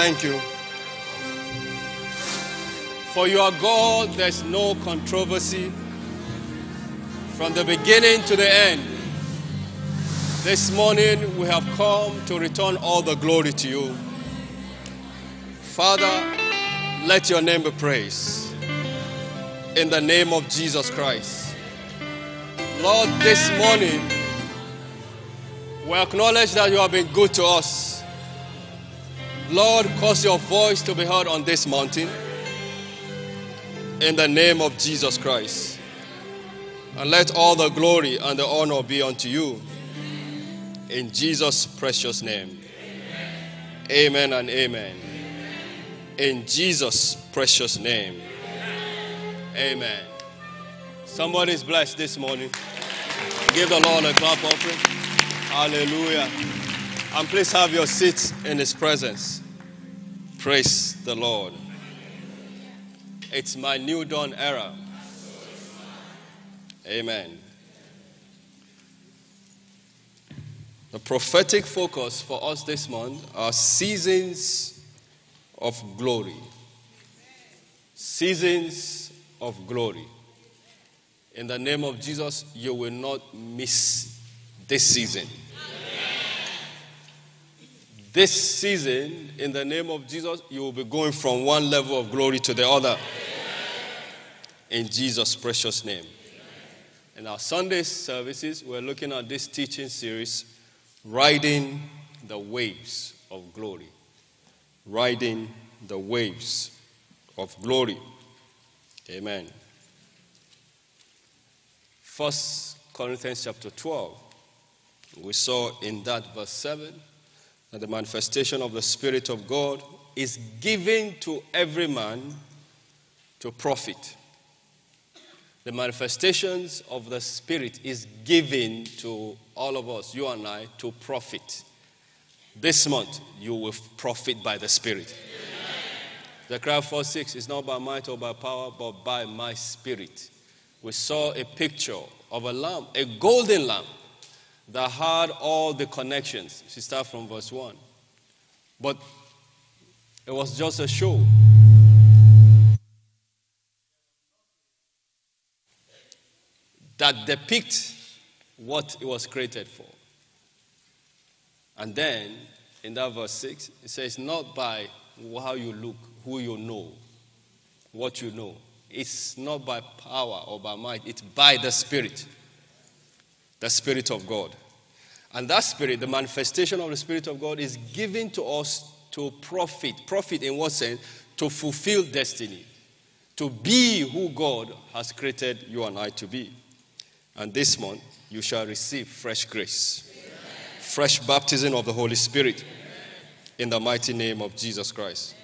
thank you. For you are God, there's no controversy. From the beginning to the end, this morning we have come to return all the glory to you. Father, let your name be praised. In the name of Jesus Christ. Lord, this morning, we acknowledge that you have been good to us. Lord, cause your voice to be heard on this mountain. In the name of Jesus Christ. And let all the glory and the honor be unto you. In Jesus' precious name. Amen, amen and amen. Amen. In Jesus' precious name. Amen. Amen. Somebody's blessed this morning. Give the Lord a clap offering. Hallelujah. And please have your seats in his presence. Praise the Lord. It's my new dawn era. Amen. The prophetic focus for us this month are seasons of glory. Seasons of glory. In the name of Jesus, you will not miss this season. This season, in the name of Jesus, you will be going from one level of glory to the other. In Jesus' precious name. In our Sunday services, we're looking at this teaching series, Riding the Waves of Glory. Riding the Waves of Glory. Amen. 1 Corinthians chapter 12, we saw in that verse 7, that the manifestation of the Spirit of God is given to every man to profit. The manifestations of the Spirit is given to all of us, you and I, to profit. This month, you will profit by the Spirit. Zechariah 4:6 is not by might or by power, but by my Spirit. We saw a picture of a lamb, a golden lamb, that had all the connections. She starts from verse 1. But it was just a show. That depicts what it was created for. And then, in that verse 6, it says, not by how you look, who you know, what you know. It's not by power or by might. It's by the Spirit. The Spirit of God. And that Spirit, the manifestation of the Spirit of God, is given to us to profit. Profit in what sense? To fulfill destiny. To be who God has created you and I to be. And this month, you shall receive fresh grace. Amen. Fresh baptism of the Holy Spirit. Amen. In the mighty name of Jesus Christ. Amen.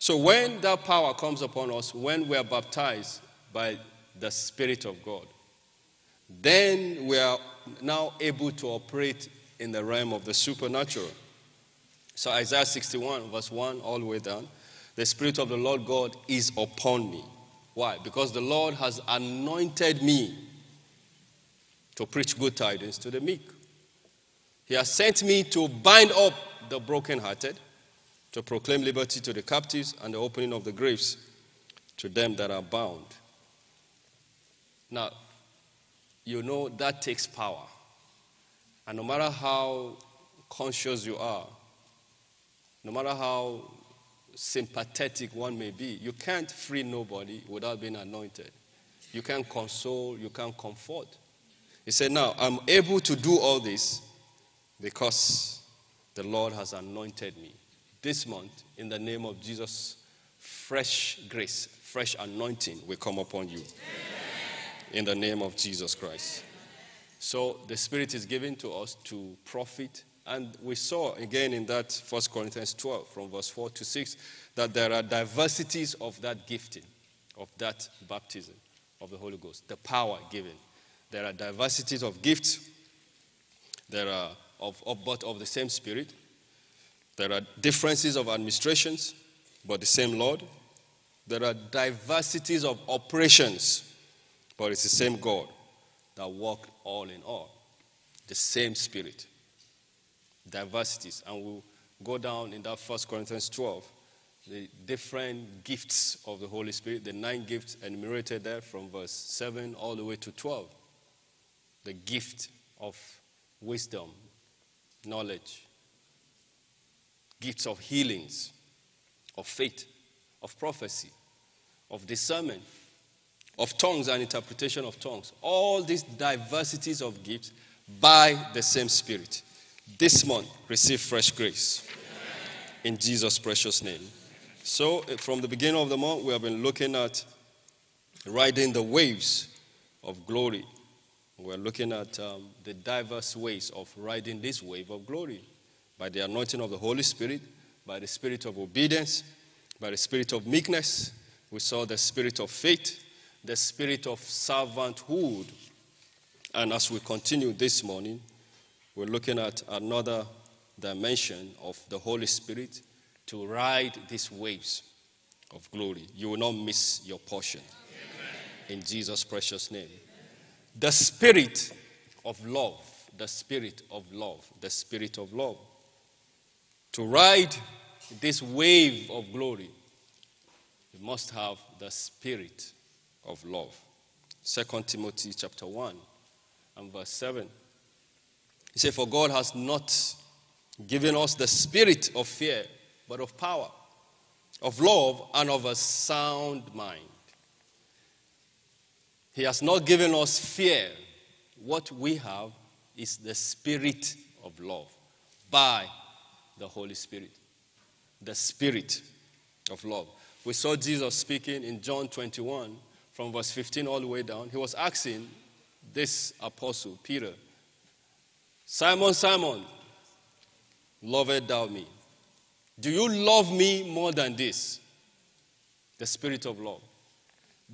So when that power comes upon us, when we are baptized by the Spirit of God, then we are now able to operate in the realm of the supernatural. So Isaiah 61, verse 1, all the way down. The Spirit of the Lord God is upon me. Why? Because the Lord has anointed me to preach good tidings to the meek. He has sent me to bind up the brokenhearted, to proclaim liberty to the captives and the opening of the graves to them that are bound. Now, you know that takes power. And no matter how conscious you are, no matter how sympathetic one may be, you can't free nobody without being anointed. You can't console, you can't comfort. He said, now, I'm able to do all this because the Lord has anointed me. This month, in the name of Jesus, fresh grace, fresh anointing will come upon you. In the name of Jesus Christ. So the Spirit is given to us to profit. And we saw again in that 1 Corinthians 12 from verse 4 to 6 that there are diversities of that gifting, of that baptism of the Holy Ghost, the power given. There are diversities of gifts. There are but of the same Spirit. There are differences of administrations, but the same Lord. There are diversities of operations. But it's the same God that worked all in all. The same Spirit. Diversities. And we'll go down in that 1 Corinthians 12, the different gifts of the Holy Spirit, the 9 gifts enumerated there from verse 7 all the way to 12. The gift of wisdom, knowledge, gifts of healings, of faith, of prophecy, of discernment, of tongues and interpretation of tongues. All these diversities of gifts by the same Spirit. This month, receive fresh grace. In Jesus' precious name. So, from the beginning of the month, we have been looking at riding the waves of glory. We're looking at the diverse ways of riding this wave of glory. By the anointing of the Holy Spirit, by the spirit of obedience, by the spirit of meekness. We saw the spirit of faith, the spirit of servanthood. And as we continue this morning, we're looking at another dimension of the Holy Spirit to ride these waves of glory. You will not miss your portion. Amen. In Jesus' precious name. The spirit of love, the spirit of love, the spirit of love. To ride this wave of glory, you must have the spirit of love. 2 Timothy chapter 1 and verse 7. He said, for God has not given us the spirit of fear, but of power, of love, and of a sound mind. He has not given us fear. What we have is the spirit of love by the Holy Spirit. The spirit of love. We saw Jesus speaking in John 21 from verse 15 all the way down. He was asking this apostle, Peter, Simon, Simon, lovest thou me? Do you love me more than this? The spirit of love.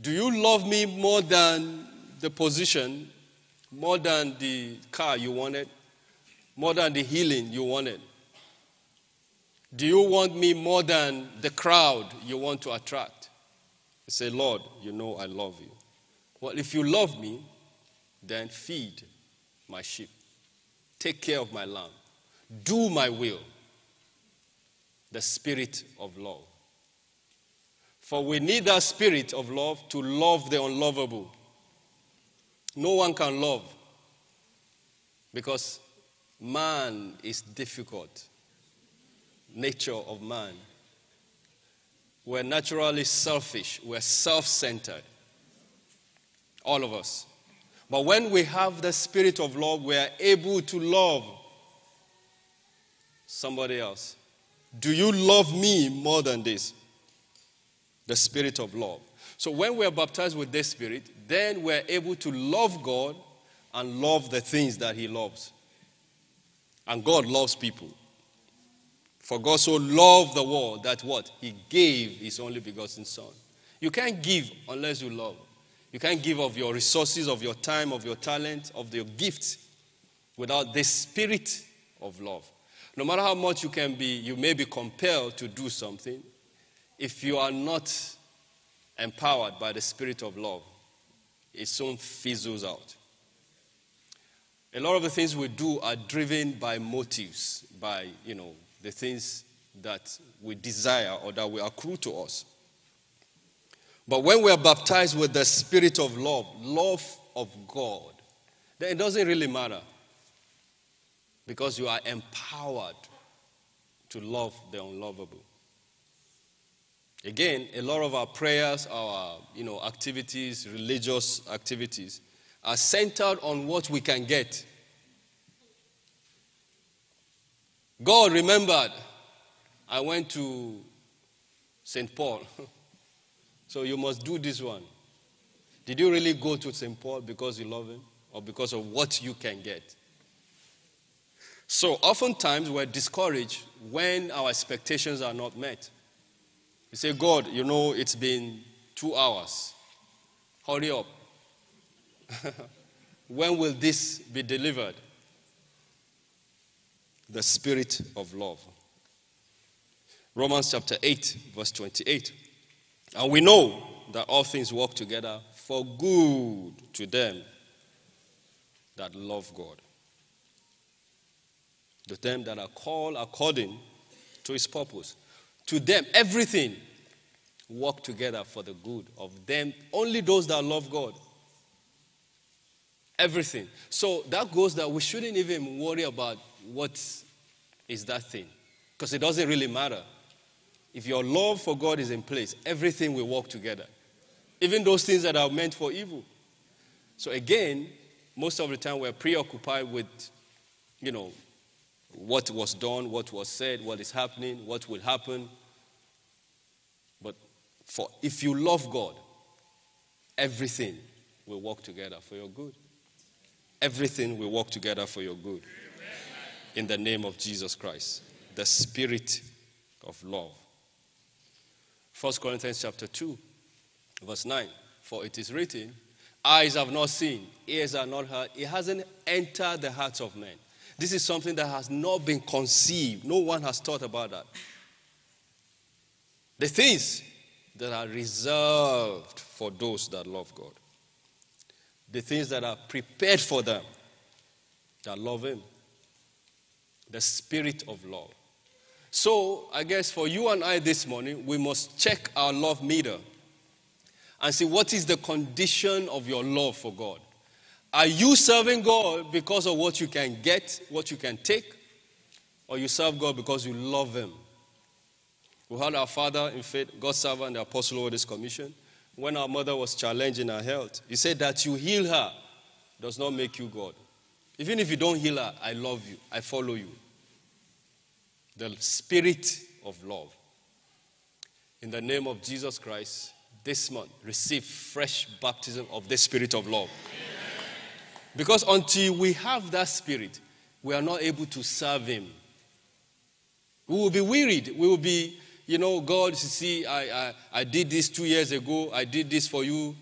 Do you love me more than the position, more than the car you wanted, more than the healing you wanted? Do you want me more than the crowd you want to attract? You say, Lord, you know I love you. Well, if you love me, then feed my sheep. Take care of my lamb. Do my will. The spirit of love. For we need that spirit of love to love the unlovable. No one can love because man is difficult. Nature of man. We're naturally selfish. We're self-centered. All of us. But when we have the spirit of love, we are able to love somebody else. Do you love me more than this? The spirit of love. So when we are baptized with this spirit, then we are able to love God and love the things that he loves. And God loves people. For God so loved the world that what? He gave his only begotten son. You can't give unless you love. You can't give of your resources, of your time, of your talent, of your gifts without the spirit of love. No matter how much you can be, you may be compelled to do something. If you are not empowered by the spirit of love, it soon fizzles out. A lot of the things we do are driven by motives, by, the things that we desire or that we accrue to us. But when we are baptized with the spirit of love of God, then it doesn't really matter because you are empowered to love the unlovable. Again, a lot of our prayers, our activities, religious activities, are centered on what we can get. God remembered, I went to St. Paul, so you must do this one. Did you really go to St. Paul because you love him or because of what you can get? So oftentimes we're discouraged when our expectations are not met. We say, God, it's been 2 hours. Hurry up. When will this be delivered? The spirit of love. Romans chapter 8, verse 28. And we know that all things work together for good to them that love God. To them that are called according to his purpose. To them, everything work together for the good of them, only those that love God. Everything. So that goes that we shouldn't even worry about what is that thing, because it doesn't really matter. If your love for God is in place, everything will work together, even those things that are meant for evil. So again, most of the time we're preoccupied with, you know, what was done, what was said, what is happening, what will happen. But for if you love God, everything will work together for your good. Everything will work together for your good. In the name of Jesus Christ, the Spirit of love. 1 Corinthians chapter 2, verse 9. For it is written, eyes have not seen, ears are not heard. It hasn't entered the hearts of men. This is something that has not been conceived. No one has thought about that. The things that are reserved for those that love God. The things that are prepared for them that love Him. The Spirit of love. So, I guess for you and I this morning, we must check our love meter and see what is the condition of your love for God. Are you serving God because of what you can get, what you can take? Or you serve God because you love Him? We had our father in faith, God's servant, the apostle over this commission. When our mother was challenged in her health, he said that you heal her does not make you God. Even if you don't heal her, I love you. I follow you. The Spirit of love. In the name of Jesus Christ, this month, receive fresh baptism of the Spirit of love. Because until we have that Spirit, we are not able to serve Him. We will be wearied. We will be, you know, God, see, I did this 2 years ago. I did this for you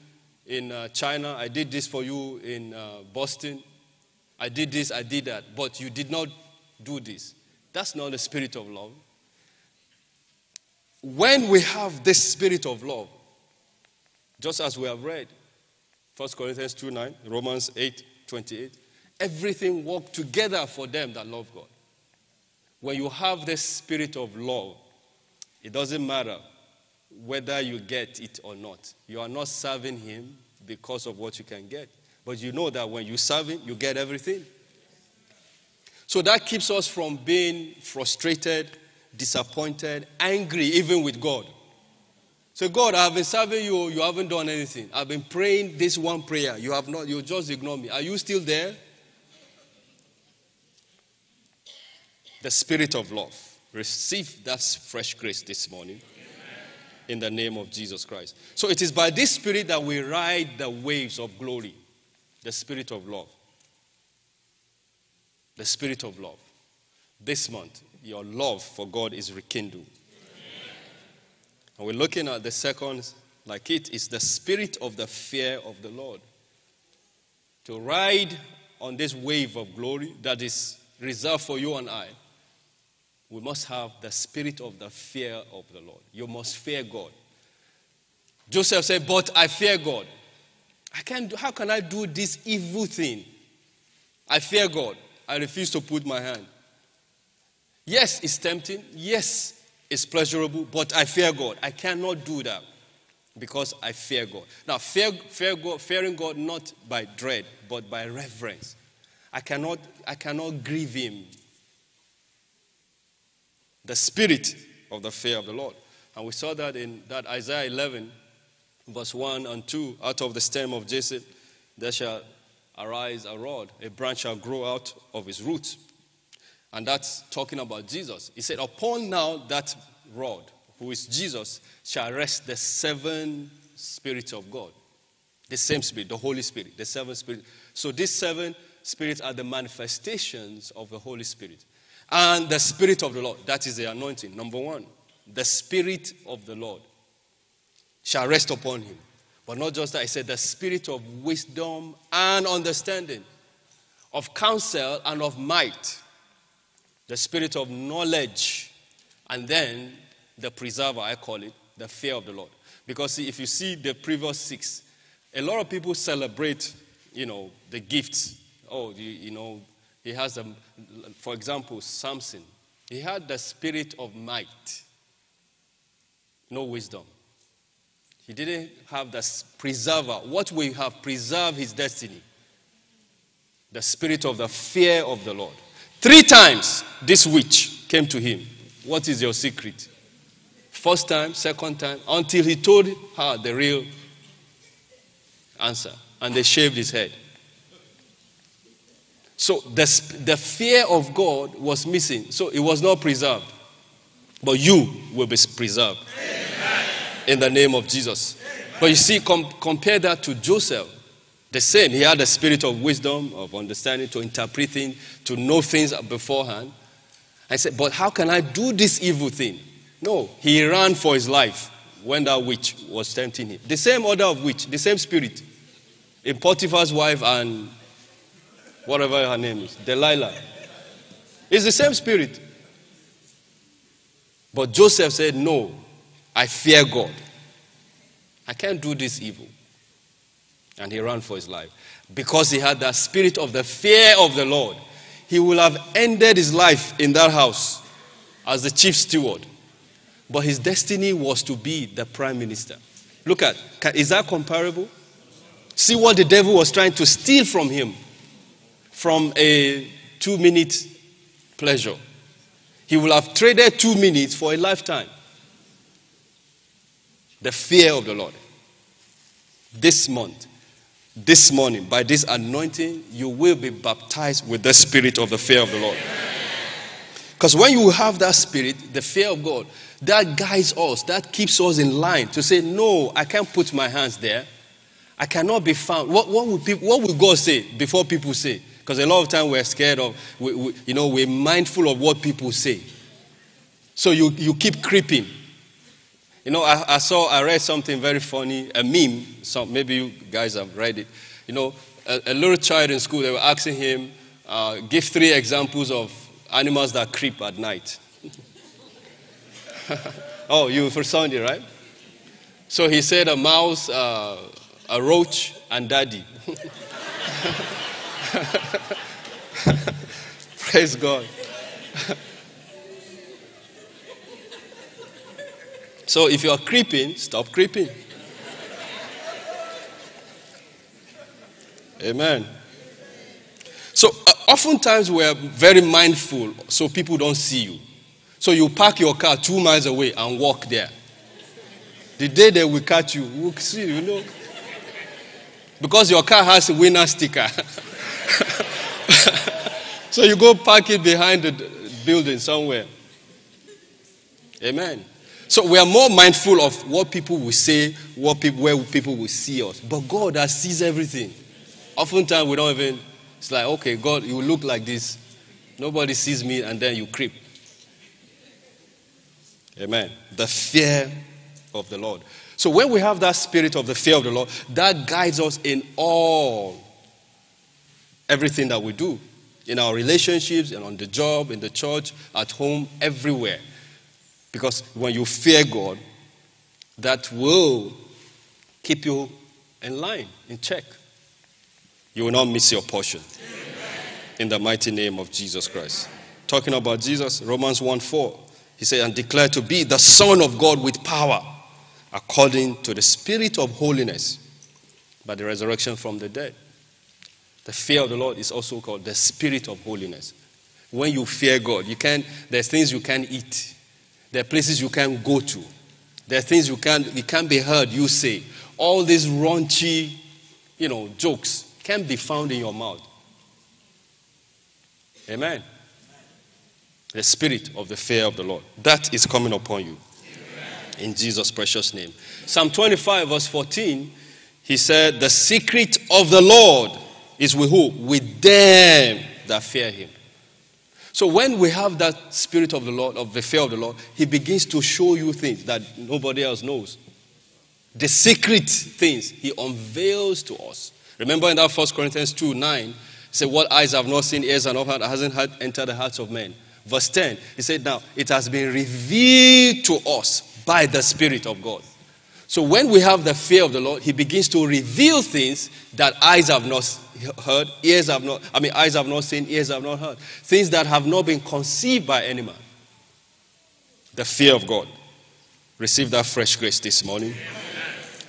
in China. I did this for you in Boston. I did this, I did that. But you did not do this. That's not the Spirit of love. When we have this Spirit of love, just as we have read, 1 Corinthians 2:9, Romans 8:28, everything works together for them that love God. When you have the Spirit of love, it doesn't matter whether you get it or not. You are not serving Him because of what you can get. But you know that when you serve Him, you get everything. So that keeps us from being frustrated, disappointed, angry, even with God. So God, I have been serving you, you haven't done anything. I've been praying this one prayer. You have not, you just ignore me. Are you still there? The Spirit of love. Receive that fresh grace this morning. Amen. In the name of Jesus Christ. So it is by this Spirit that we ride the waves of glory. The Spirit of love. The Spirit of love. This month, your love for God is rekindled. And we're looking at the second, like it is the spirit of the fear of the Lord. To ride on this wave of glory that is reserved for you and I, we must have the spirit of the fear of the Lord. You must fear God. Joseph said, but I fear God. How can I do this evil thing? I fear God. I refuse to put my hand. Yes, it's tempting. Yes, it's pleasurable, but I fear God. I cannot do that because I fear God. Now, fearing God not by dread, but by reverence. I cannot grieve Him. The spirit of the fear of the Lord. And we saw that in that Isaiah 11, verse 1 and 2. Out of the stem of Jesse there shall arise a rod, a branch shall grow out of his roots. And that's talking about Jesus. He said, upon now that rod, who is Jesus, shall rest the seven spirits of God. The same Spirit, the Holy Spirit, the seven spirits. So these seven spirits are the manifestations of the Holy Spirit. And the Spirit of the Lord, that is the anointing. Number one, the Spirit of the Lord shall rest upon him. But not just that, he said the spirit of wisdom and understanding, of counsel and of might, the spirit of knowledge, and then the preserver, I call it, the fear of the Lord. Because see, if you see the previous six, a lot of people celebrate, you know, the gifts. Oh, you know, he has, for example, Samson. He had the spirit of might, no wisdom. He didn't have the preserver. What will have preserved his destiny? The spirit of the fear of the Lord. 3 times this witch came to him. What is your secret? First time, second time, until he told her the real answer. And they shaved his head. So the fear of God was missing. So it was not preserved. But you will be preserved. Amen. In the name of Jesus. Amen. But you see, compare that to Joseph. The same. He had the spirit of wisdom, of understanding, to interpreting, to know things beforehand. I said, but how can I do this evil thing? No, he ran for his life when that witch was tempting him. The same order of witch, the same spirit. In Potiphar's wife and whatever her name is, Delilah. It's the same spirit. But Joseph said, no, I fear God. I can't do this evil. And he ran for his life. Because he had that spirit of the fear of the Lord, he will have ended his life in that house as the chief steward. But his destiny was to be the prime minister. Look at, is that comparable? See what the devil was trying to steal from him. From a 2-minute pleasure. He will have traded 2 minutes for a lifetime. The fear of the Lord. This month, this morning, by this anointing, you will be baptized with the spirit of the fear of the Lord. Because when you have that spirit, the fear of God, that guides us, that keeps us in line to say, no, I can't put my hands there. I cannot be found. What will God say before people say? Because a lot of time we're scared of, we're mindful of what people say. So you keep creeping. I read something very funny, a meme. Maybe you guys have read it. A little child in school, they were asking him, give 3 examples of animals that creep at night. Oh, you for Sunday, right? So he said a mouse, a roach, and daddy. Praise God. So if you are creeping, stop creeping. Amen. So oftentimes we are very mindful so people don't see you. So you park your car 2 miles away and walk there. The day they will catch you, we'll see, Because your car has a winner sticker. So you go park it behind the building somewhere. Amen. So we are more mindful of what people will say, where people will see us. But God that sees everything. Oftentimes we don't even, it's like, okay, God, you look like this. Nobody sees me and then you creep. Amen. The fear of the Lord. So when we have that spirit of the fear of the Lord, that guides us in everything that we do. In our relationships, and on the job, in the church, at home, everywhere. Because when you fear God, that will keep you in line, in check. You will not miss your portion. In the mighty name of Jesus Christ. Talking about Jesus, Romans 1:4. He said, and declared to be the Son of God with power. According to the spirit of holiness, by the resurrection from the dead. The fear of the Lord is also called the spirit of holiness. When you fear God, there's things you can't eat. There are places you can't go to. There are things you can't be heard, you say. All these raunchy, jokes can't be found in your mouth. Amen. The spirit of the fear of the Lord. That is coming upon you. In Jesus' precious name. Psalm 25 verse 14, he said, the secret of the Lord is with who? With them that fear him. So when we have that spirit of the Lord, of the fear of the Lord, he begins to show you things that nobody else knows. The secret things he unveils to us. Remember in that 1 Corinthians 2:9, he said, what eyes have not seen, ears have not heard, hasn't entered the hearts of men. Verse 10, he said, now it has been revealed to us by the Spirit of God. So when we have the fear of the Lord, he begins to reveal things that eyes have not heard, eyes have not seen, ears have not heard. Things that have not been conceived by any man. the fear of God. Receive that fresh grace this morning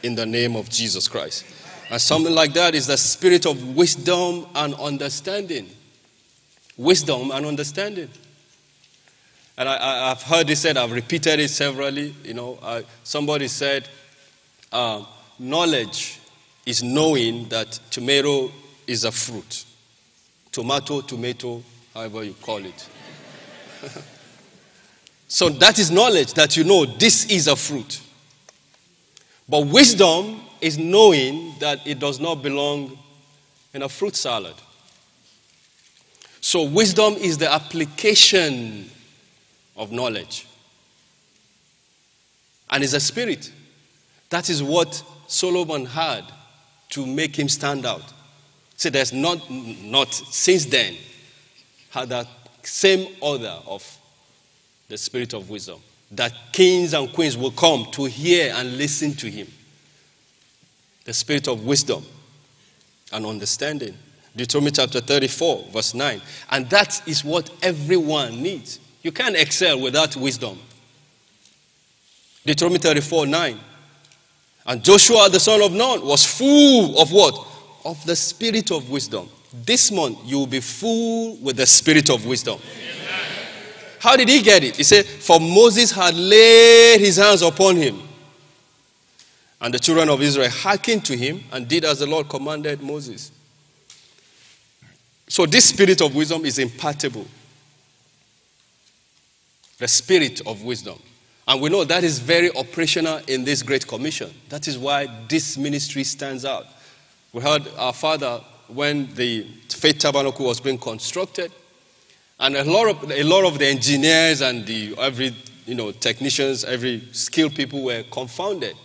in the name of Jesus Christ. And something like that is the spirit of wisdom and understanding. Wisdom and understanding. And I've heard it said, I've repeated it severally. You know, somebody said, knowledge is knowing that tomato is a fruit. Tomato, tomato, however you call it. So that is knowledge, that you know this is a fruit. But wisdom is knowing that it does not belong in a fruit salad. So wisdom is the application of knowledge. And it's a spirit. That is what Solomon had to make him stand out. See, there's not since then had that same order of the spirit of wisdom, that kings and queens will come to hear and listen to him. The spirit of wisdom and understanding. Deuteronomy chapter 34, verse 9. And that is what everyone needs. You can't excel without wisdom. Deuteronomy 34, 9. And Joshua, the son of Nun, was full of what? Of the spirit of wisdom. This month, you will be full with the spirit of wisdom. Amen. How did he get it? He said, for Moses had laid his hands upon him. And the children of Israel hearkened to him and did as the Lord commanded Moses. So this spirit of wisdom is impartible. The spirit of wisdom. And we know that is very operational in this Great Commission. That is why this ministry stands out. We heard our father when the Faith Tabernacle was being constructed, and a lot of the engineers and technicians, every skilled people were confounded.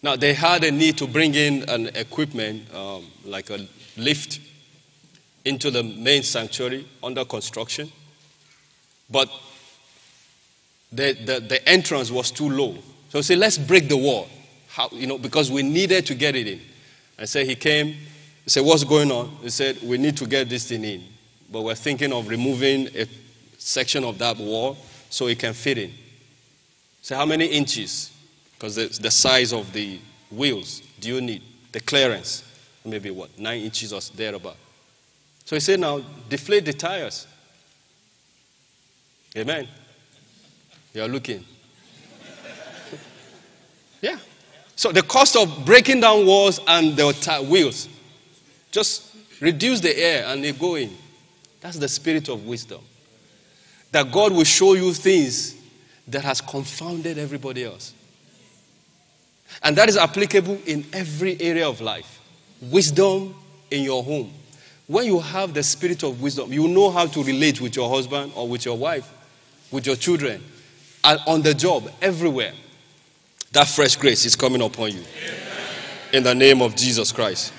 Now they had a need to bring in an equipment like a lift into the main sanctuary under construction, but the entrance was too low. So say, let's break the wall. How, because we needed to get it in. And so he came. He said, what's going on? He said, we need to get this thing in. But we're thinking of removing a section of that wall so it can fit in. So how many inches? Because the size of the wheels do you need? The clearance, maybe 9 inches or thereabout. So he said, now deflate the tires. Amen. You are looking. Yeah. So the cost of breaking down walls and the wheels, just reduce the air and they go in. That's the spirit of wisdom. That God will show you things that has confounded everybody else. And that is applicable in every area of life. Wisdom in your home. When you have the spirit of wisdom, you know how to relate with your husband or with your wife, with your children, and on the job, everywhere. That fresh grace is coming upon you. Amen. In the name of Jesus Christ.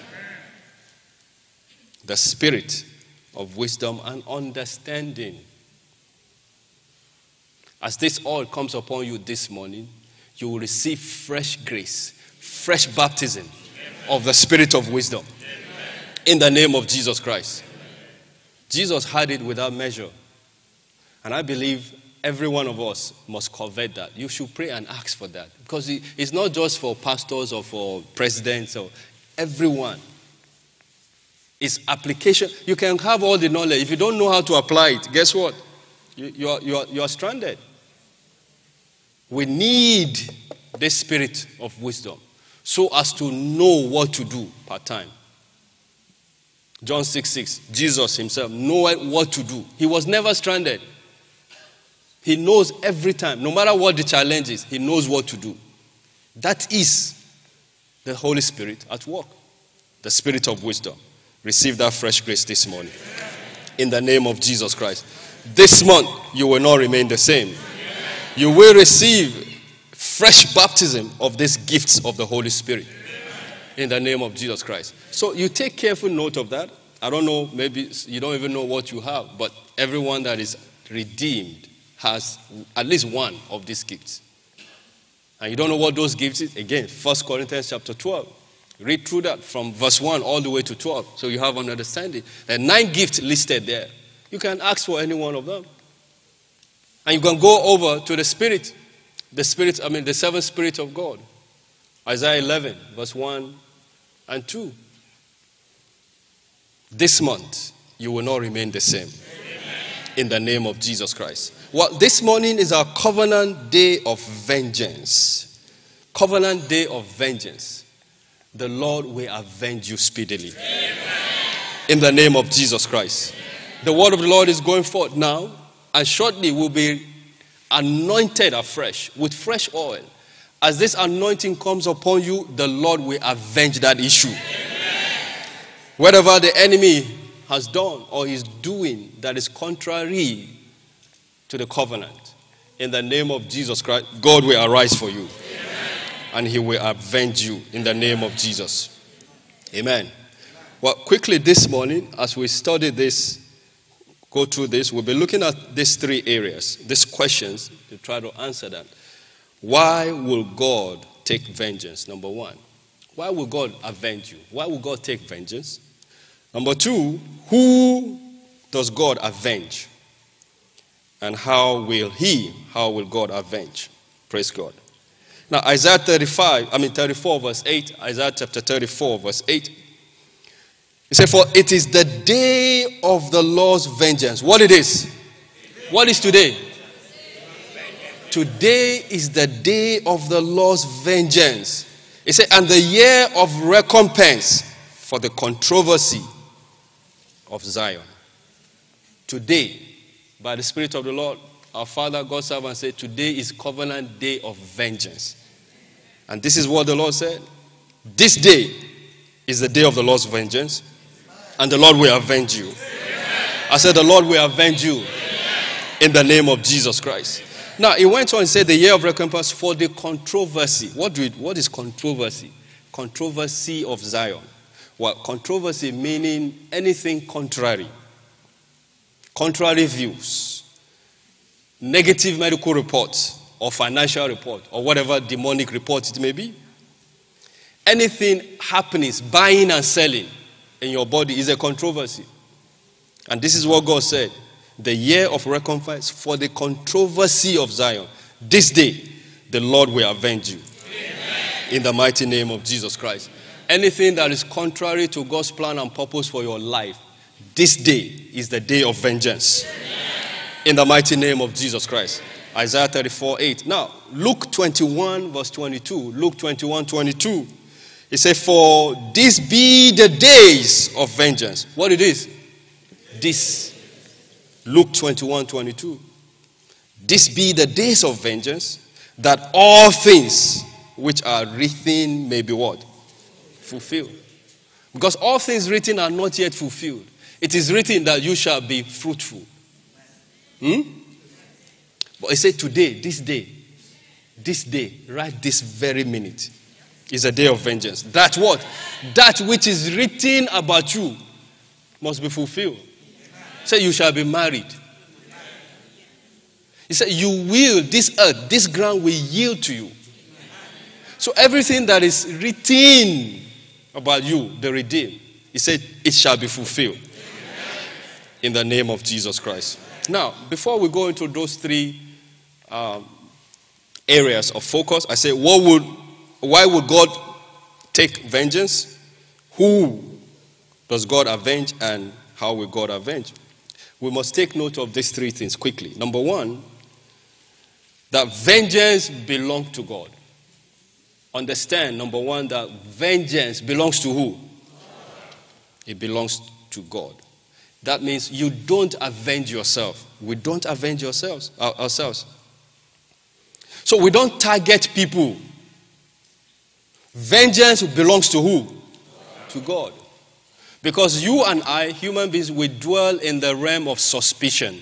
The spirit of wisdom and understanding. As this all comes upon you this morning, you will receive fresh grace, fresh baptism. Amen. Of the spirit of wisdom. Amen. In the name of Jesus Christ. Amen. Jesus had it without measure. And I believe every one of us must covet that. You should pray and ask for that. Because it's not just for pastors or for presidents or everyone. It's application. You can have all the knowledge. If you don't know how to apply it, guess what? You are stranded. We need the spirit of wisdom so as to know what to do part time. John 6:6, Jesus himself knoweth what to do. He was never stranded. He knows every time, no matter what the challenge is, he knows what to do. That is the Holy Spirit at work, the spirit of wisdom. Receive that fresh grace this morning in the name of Jesus Christ. This month, you will not remain the same. You will receive fresh baptism of these gifts of the Holy Spirit in the name of Jesus Christ. So you take careful note of that. I don't know, maybe you don't even know what you have, but everyone that is redeemed has at least one of these gifts. And you don't know what those gifts is? Again, 1 Corinthians chapter 12. Read through that from verse 1 all the way to 12. So you have an understanding. There are 9 gifts listed there. You can ask for any one of them. And you're going to go over to the seventh spirit of God. Isaiah 11, verse 1 and 2. This month, you will not remain the same. Amen. In the name of Jesus Christ. Well, this morning is our Covenant Day of Vengeance. Covenant Day of Vengeance. The Lord will avenge you speedily. Amen. In the name of Jesus Christ. Amen. The word of the Lord is going forth now, and shortly will be anointed afresh with fresh oil. As this anointing comes upon you, the Lord will avenge that issue. Amen. Whatever the enemy has done or is doing that is contrary to the covenant, in the name of Jesus Christ, God will arise for you. Amen. And he will avenge you in the name of Jesus. Amen. Well, quickly this morning, as we study this, go through this, we'll be looking at these three areas, these questions, to try to answer that. Why will God take vengeance? Number one, why will God avenge you? Why will God take vengeance? Number two, who does God avenge? And how will God avenge? Praise God. Now, Isaiah 34 verse 8, Isaiah chapter 34 verse 8. He said, for it is the day of the Lord's vengeance. What it is? What is today? Today is the day of the Lord's vengeance. It said, and the year of recompense for the controversy of Zion. Today, by the Spirit of the Lord, our Father, God's servant said, today is Covenant Day of Vengeance. And this is what the Lord said. This day is the day of the Lord's vengeance, and the Lord will avenge you. I said, the Lord will avenge you in the name of Jesus Christ. Now, he went on and said the year of recompense for the controversy. What is controversy? Controversy of Zion. Well, controversy meaning anything contrary. Contrary views. Negative medical reports or financial report or whatever demonic report it may be. Anything happening, buying and selling in your body is a controversy. And this is what God said. The year of recompense for the controversy of Zion. This day, the Lord will avenge you. Amen. In the mighty name of Jesus Christ. Anything that is contrary to God's plan and purpose for your life, this day is the day of vengeance. Amen. In the mighty name of Jesus Christ. Isaiah 34:8. Now, Luke 21 verse 22. Luke 21:22. It says, for this be the days of vengeance. What it is? This. Luke 21:22. This be the days of vengeance, that all things which are written may be what? Fulfilled. Because all things written are not yet fulfilled. It is written that you shall be fruitful. But it said today, this day, right this very minute, is a day of vengeance. That what? That which is written about you must be fulfilled. Say, so you shall be married. He said, you will, this earth, this ground will yield to you. So everything that is written about you, the redeemed, he said, it shall be fulfilled. In the name of Jesus Christ. Now, before we go into those three areas of focus, I say, why would God take vengeance? Who does God avenge, and how will God avenge? We must take note of these three things quickly. Number one, that vengeance belongs to God. Understand, number one, that vengeance belongs to who? It belongs to God. That means you don't avenge yourself. We don't avenge ourselves. So we don't target people. Vengeance belongs to who? To God. Because you and I, human beings, we dwell in the realm of suspicion.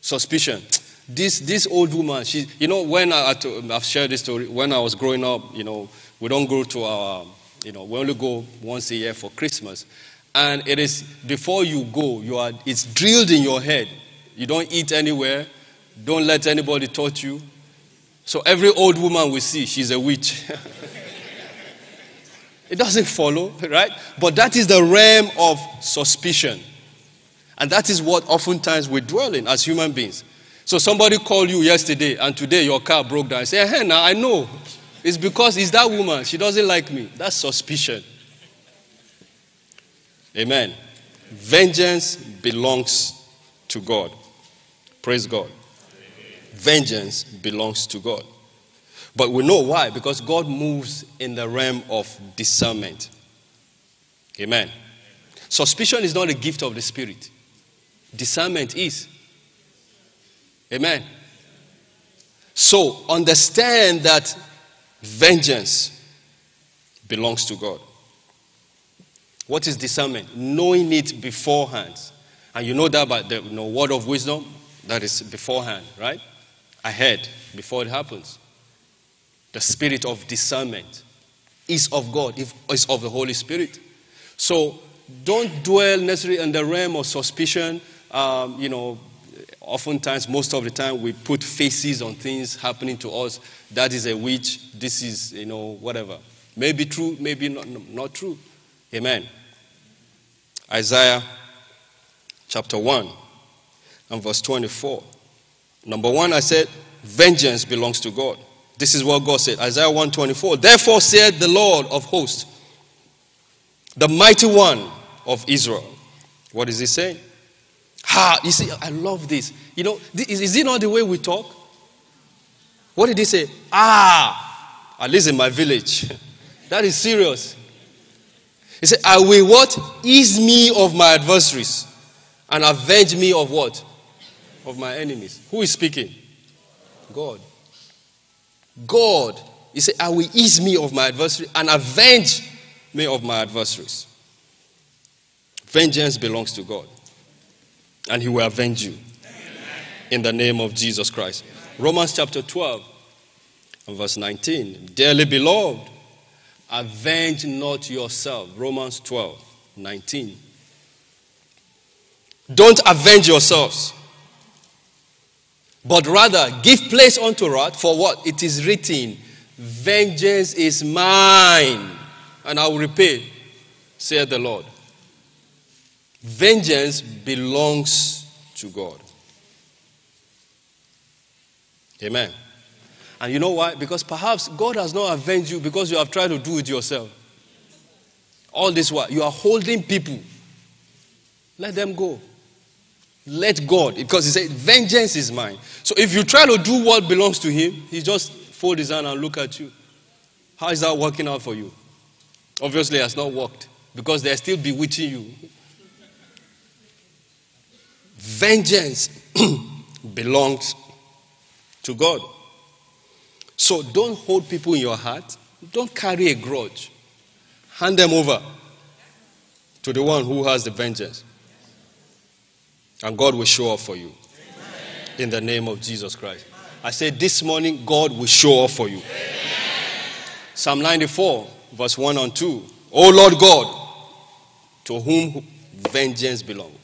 Suspicion. This old woman, she, you know, when I've shared this story, when I was growing up, you know, we don't go to our, you know, we only go once a year for Christmas. And it is, before you go, it's drilled in your head. You don't eat anywhere. Don't let anybody touch you. So every old woman we see, she's a witch. It doesn't follow, right? But that is the realm of suspicion. And that is what oftentimes we dwell in as human beings. So somebody called you yesterday and today your car broke down. I say, hey, now I know. It's because it's that woman. She doesn't like me. That's suspicion. Amen. Vengeance belongs to God. Praise God. Vengeance belongs to God. But we know why. Because God moves in the realm of discernment. Amen. Suspicion is not a gift of the Spirit. Discernment is. Amen. So understand that vengeance belongs to God. What is discernment? Knowing it beforehand. And you know that by the word of wisdom, that is beforehand, right? Ahead, before it happens. The spirit of discernment is of God, is of the Holy Spirit. So don't dwell necessarily in the realm of suspicion. Oftentimes, most of the time, we put faces on things happening to us. That is a witch. This is, whatever. Maybe true, maybe not true. Amen. Isaiah chapter 1 and verse 24. Number one, I said, vengeance belongs to God. This is what God said. Isaiah 1:24. Therefore said the Lord of hosts, the mighty one of Israel. What is he saying? You see, I love this. Is it not the way we talk? What did he say? At least in my village. That is serious. He said, I will what? Ease me of my adversaries and avenge me of what? Of my enemies. Who is speaking? God. God. He said, I will ease me of my adversary and avenge me of my adversaries. Vengeance belongs to God. And he will avenge you. Amen. In the name of Jesus Christ. Amen. Romans chapter 12 and verse 19. Dearly beloved, avenge not yourself. Romans 12, 19. Don't avenge yourselves, but rather give place unto wrath, for what? It is written, vengeance is mine, and I will repay, saith the Lord. Vengeance belongs to God. Amen. And you know why? Because perhaps God has not avenged you because you have tried to do it yourself. All this while, you are holding people. Let them go. Let God. Because he said, vengeance is mine. So if you try to do what belongs to him, he just folds his hand and look at you. How is that working out for you? Obviously, it has not worked. Because they are still bewitching you. Vengeance belongs to God. So don't hold people in your heart. Don't carry a grudge. Hand them over to the one who has the vengeance. And God will show up for you. Amen. In the name of Jesus Christ. I said this morning, God will show up for you. Amen. Psalm 94, verse 1 and 2. O Lord God, to whom vengeance belongs.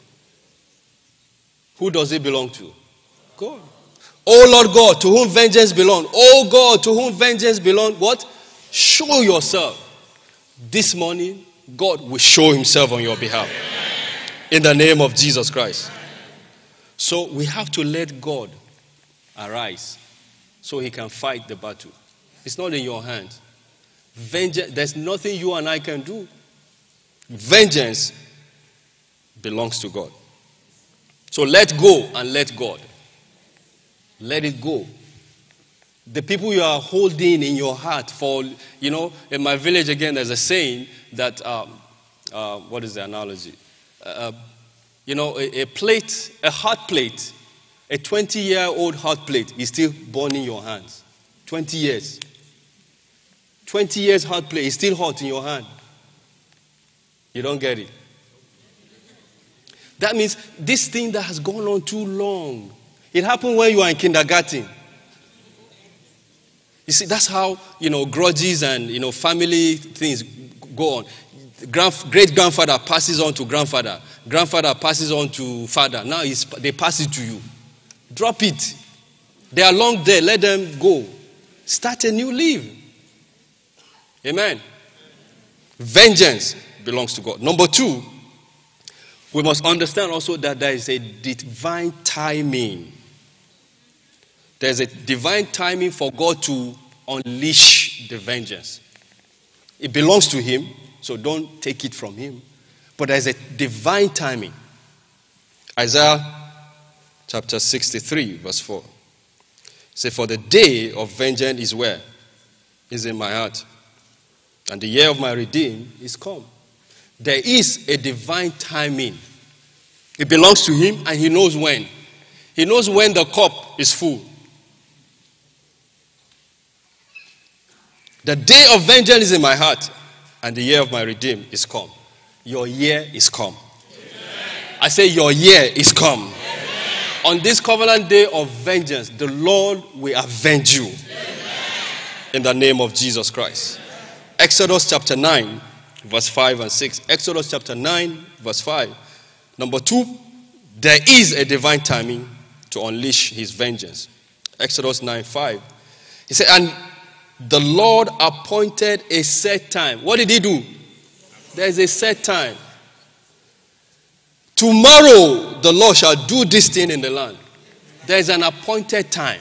Who does it belong to? God. Oh Lord God, to whom vengeance belongs. Oh God, to whom vengeance belongs. What? Show yourself. This morning, God will show himself on your behalf. In the name of Jesus Christ. So we have to let God arise so he can fight the battle. It's not in your hands. Vengeance, there's nothing you and I can do. Vengeance belongs to God. So let go and let God. Let it go. The people you are holding in your heart for, in my village again, there's a saying that, what is the analogy? A hot plate, a 20-year-old hot plate is still burning in your hands. 20 years. 20 years hot plate is still hot in your hand. You don't get it. That means this thing that has gone on too long. It happened when you were in kindergarten. You see, that's how, grudges and, family things go on. Great-grandfather passes on to grandfather. Grandfather passes on to father. Now they pass it to you. Drop it. They are long there. Let them go. Start a new life. Amen. Vengeance belongs to God. Number two. We must understand also that there is a divine timing There's a divine timing for God to unleash the vengeance. It belongs to him, so don't take it from him. But there's a divine timing. Isaiah chapter 63, verse 4. Say, for the day of vengeance is where? Is in my heart. And the year of my redeem is come. There is a divine timing. It belongs to him and he knows when. He knows when the cup is full. The day of vengeance is in my heart, and the year of my redeem is come. Your year is come. Amen. I say your year is come. Amen. On this covenant day of vengeance, the Lord will avenge you. Amen. In the name of Jesus Christ. Amen. Exodus chapter 9, verse 5 and 6. Exodus chapter 9, verse 5. Number 2, there is a divine timing to unleash his vengeance. Exodus 9, 5. He said, and the Lord appointed a set time. What did he do? There is a set time. Tomorrow the Lord shall do this thing in the land. There is an appointed time.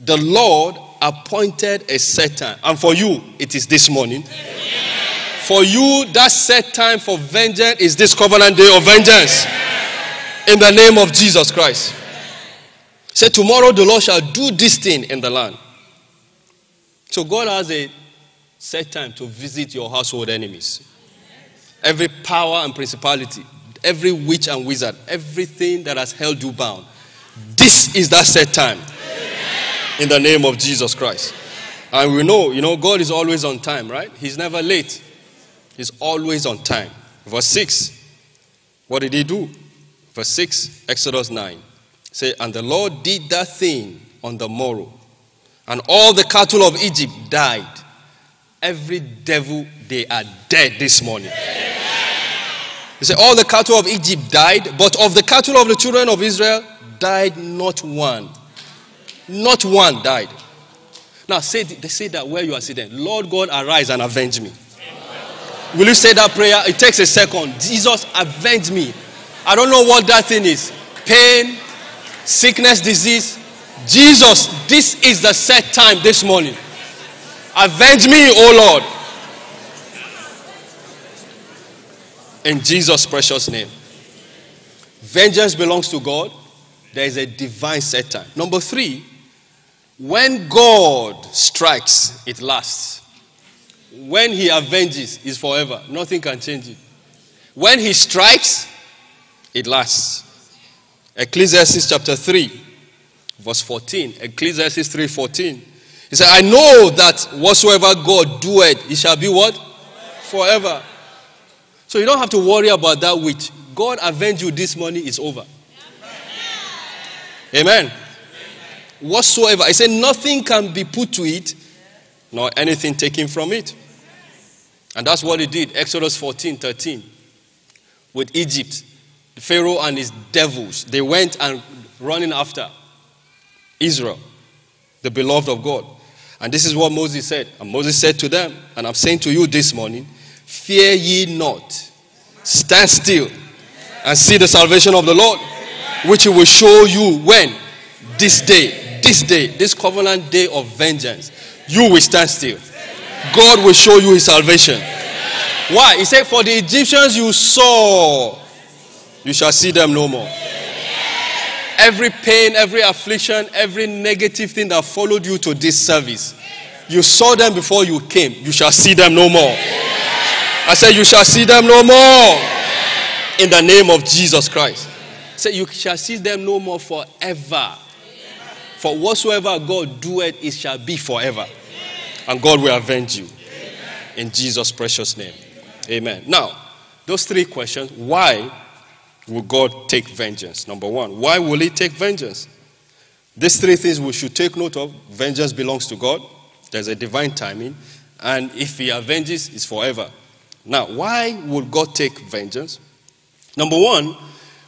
The Lord appointed a set time. And for you, it is this morning. For you, that set time for vengeance is this covenant day of vengeance. In the name of Jesus Christ. Say, tomorrow the Lord shall do this thing in the land. So God has a set time to visit your household enemies. Every power and principality, every witch and wizard, everything that has held you bound. This is that set time. In the name of Jesus Christ. And we know, God is always on time, right? He's never late. He's always on time. Verse 6. What did he do? Verse 6, Exodus 9. Say, and the Lord did that thing on the morrow. And all the cattle of Egypt died. Every devil, they are dead this morning. He said, all the cattle of Egypt died, but of the cattle of the children of Israel died not one. Not one died. Now, say that where you are sitting. Lord God, arise and avenge me. Will you say that prayer? It takes a second. Jesus, avenge me. I don't know what that thing is. Pain, sickness, disease. Jesus, this is the set time this morning. Avenge me, O Lord. In Jesus' precious name. Vengeance belongs to God. There is a divine set time. Number 3, when God strikes, it lasts. When he avenges, it's forever. Nothing can change it. When he strikes, it lasts. Ecclesiastes chapter 3. Verse 14, Ecclesiastes 3:14. He said, I know that whatsoever God doeth, it shall be what? Forever. So you don't have to worry about that which. God avenge you this morning, it's over. Amen. Whatsoever. He said, nothing can be put to it, nor anything taken from it. And that's what he did. Exodus 14:13. With Egypt, Pharaoh and his devils, they went and running after Israel, the beloved of God. And this is what Moses said. And Moses said to them, and I'm saying to you this morning, fear ye not. Stand still and see the salvation of the Lord, which he will show you when? This day, this covenant day of vengeance. You will stand still. God will show you his salvation. Why? He said, for the Egyptians you saw, you shall see them no more. Every pain, every affliction, every negative thing that followed you to this service. You saw them before you came. You shall see them no more. I said you shall see them no more. In the name of Jesus Christ. I said you shall see them no more forever. For whatsoever God doeth, it shall be forever. And God will avenge you. In Jesus' precious name. Amen. Now, those 3 questions. Why will God take vengeance? Number 1, why will he take vengeance? These 3 things we should take note of. Vengeance belongs to God. There's a divine timing. And if he avenges, it's forever. Now, why would God take vengeance? Number 1,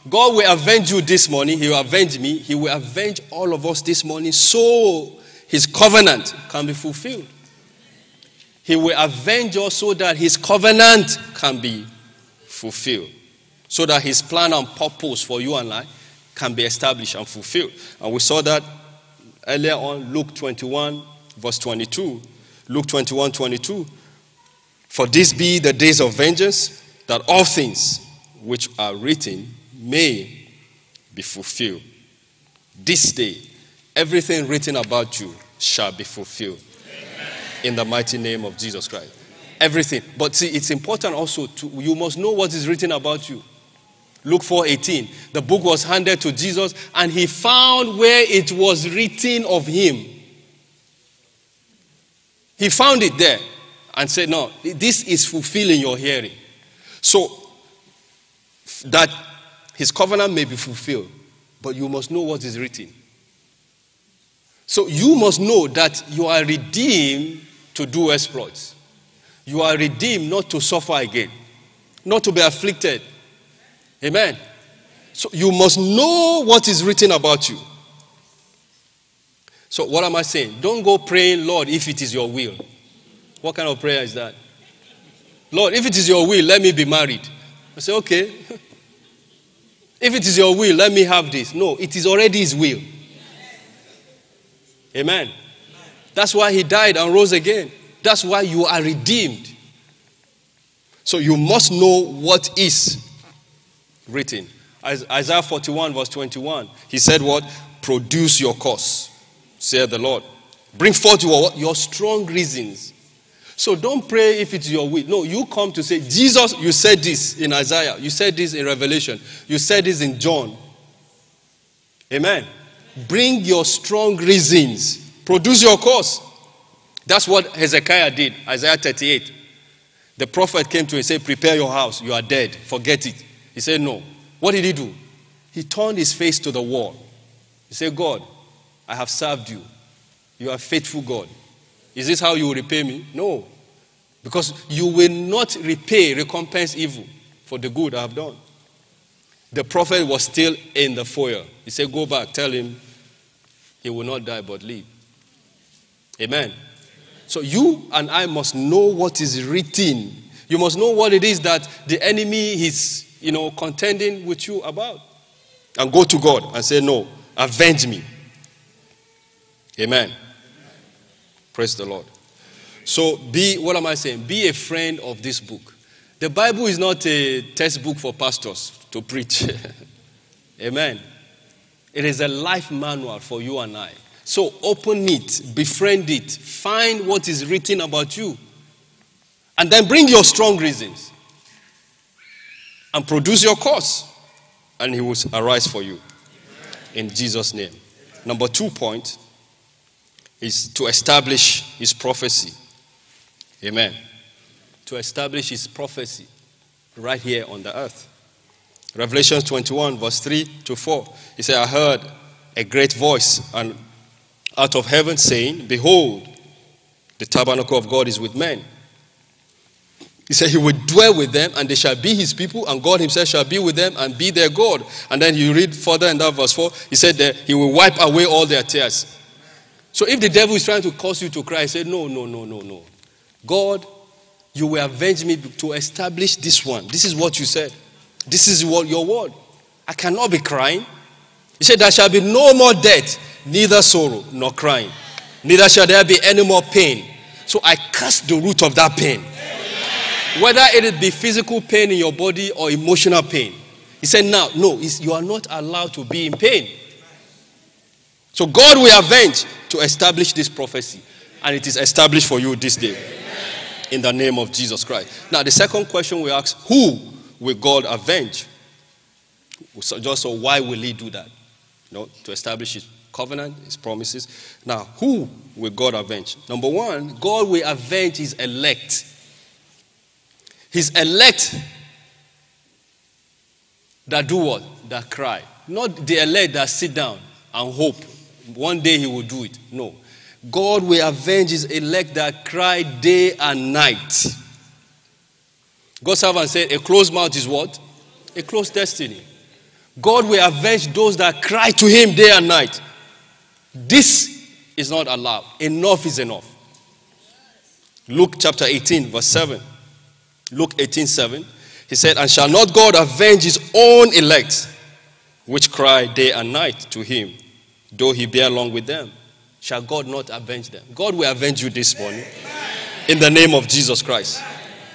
God will avenge you this morning. He will avenge me. He will avenge all of us this morning so his covenant can be fulfilled. He will avenge us so that his covenant can be fulfilled. So that his plan and purpose for you and I can be established and fulfilled. And we saw that Earlier on, Luke 21, verse 22. Luke 21, 22. For these be the days of vengeance, that all things which are written may be fulfilled. This day, everything written about you shall be fulfilled. Amen. In the mighty name of Jesus Christ. Amen. Everything. But see, it's important also to, you must know what is written about you. Luke 4:18. The book was handed to Jesus and he found where it was written of him. He found it there and said, no, this is fulfilling your hearing. So that his covenant may be fulfilled. But you must know what is written. So you must know that you are redeemed to do exploits. You are redeemed not to suffer again. Not to be afflicted. Amen. So you must know what is written about you. So what am I saying? Don't go praying, Lord, if it is your will. What kind of prayer is that? Lord, if it is your will, let me be married. I say, okay. If it is your will, let me have this. No, it is already his will. Amen. That's why he died and rose again. That's why you are redeemed. So you must know what is written. Isaiah 41 verse 21. He said what? Produce your cause, saith the Lord. Bring forth your strong reasons. So don't pray if it's your will. No, you come to say, Jesus, you said this in Isaiah. You said this in Revelation. You said this in John. Amen. Bring your strong reasons. Produce your cause. That's what Hezekiah did. Isaiah 38. The prophet came to him and said, prepare your house. You are dead. Forget it. He said, no. What did he do? He turned his face to the wall. He said, God, I have served you. You are faithful God. Is this how you will repay me? No. Because you will not recompense evil for the good I have done. The prophet was still in the foyer. He said, go back, tell him he will not die but live. Amen. So you and I must know what is written. You must know what it is that the enemy is, contending with you about. And go to God and say, no, avenge me. Amen. Praise the Lord. So what am I saying? Be a friend of this book. The Bible is not a textbook for pastors to preach. Amen. It is a life manual for you and I. So open it, befriend it, find what is written about you. And then bring your strong reasons. And produce your cause. And he will arise for you. In Jesus' name. Number 2 point. Is to establish his prophecy. Amen. To establish his prophecy right here on the earth. Revelation 21 verse 3 to 4. He said, I heard a great voice and out of heaven saying, behold, the tabernacle of God is with men. He said, he will dwell with them and they shall be his people and God himself shall be with them and be their God. And then you read further in that verse 4. He said that he will wipe away all their tears. So if the devil is trying to cause you to cry, say, no, no, no, no, no. God, you will avenge me to establish this one. This is what you said. This is what your word. I cannot be crying. He said, there shall be no more death, neither sorrow nor crying. Neither shall there be any more pain. So I curse the root of that pain. Whether it be physical pain in your body or emotional pain. He said, now, no, you are not allowed to be in pain. So God will avenge to establish this prophecy. And it is established for you this day. In the name of Jesus Christ. Now the second question we ask, who will God avenge? So why will he do that? To establish his covenant, his promises. Now who will God avenge? Number one, God will avenge his elect. His elect that do what? That cry. Not the elect that sit down and hope. One day he will do it. No. God will avenge his elect that cry day and night. God's servant said, a closed mouth is what? A closed destiny. God will avenge those that cry to him day and night. This is not allowed. Enough is enough. Luke chapter 18 verse 7. Luke 18:7. He said, and shall not God avenge his own elect, which cry day and night to him, though he bear long with them? shall God not avenge them? God will avenge you this morning. In the name of Jesus Christ.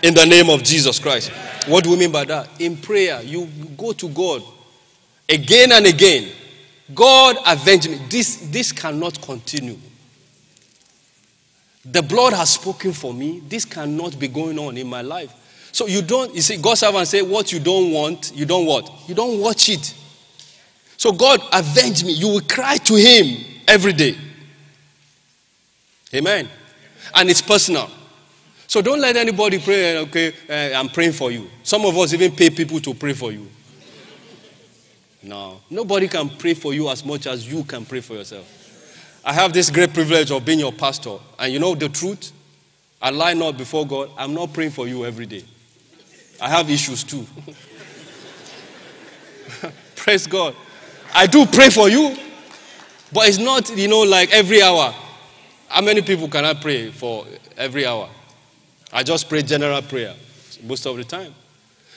In the name of Jesus Christ. What do we mean by that? In prayer, you go to God again and again. God, avenge me. This cannot continue. The blood has spoken for me. This cannot be going on in my life. So you don't, you see, God's servant say, what you don't want, you don't what? You don't watch it. So God, avenge me. You will cry to him every day. Amen. And it's personal. So don't let anybody pray, okay, I'm praying for you. Some of us even pay people to pray for you. No, nobody can pray for you as much as you can pray for yourself. I have this great privilege of being your pastor. And you know the truth? I lie not before God. I'm not praying for you every day. I have issues too. Praise God. I do pray for you. But it's not, you know, like every hour. How many people can I pray for every hour? I just pray general prayer most of the time.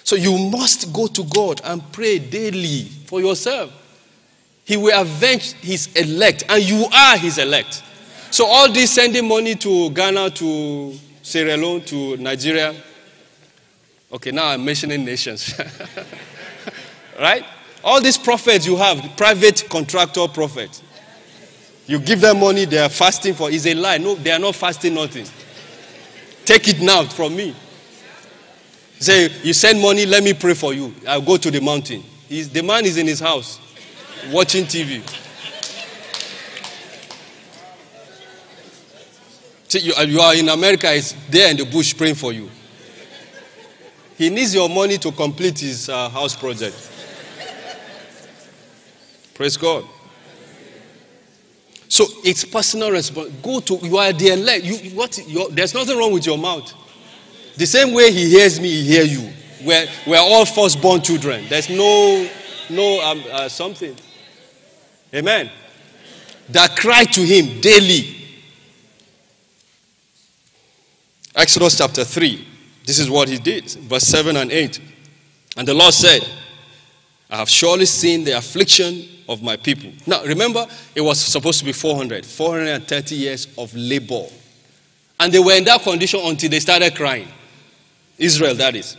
So you must go to God and pray daily for yourself. He will avenge his elect, and you are his elect. So all this sending money to Ghana, to Sierra Leone, to Nigeria. Okay, now I'm mentioning nations. Right? All these prophets you have, private contractor prophets. You give them money, they are fasting for. It's a lie. No, they are not fasting nothing. Take it now from me. Say, you send money, let me pray for you. I'll go to the mountain. The man is in his house, watching TV. See, you are in America, he's there in the bush praying for you. He needs your money to complete his house project. Praise God. So it's personal responsibility. Go to, you are the elect. There's nothing wrong with your mouth. The same way he hears me, he hears you. We're all firstborn children. There's no something. Amen. That cry to him daily. Exodus chapter 3. This is what he did. Verse 7 and 8. And the Lord said, I have surely seen the affliction of my people. Now, remember, it was supposed to be 430 years of labor. And they were in that condition until they started crying. Israel, that is.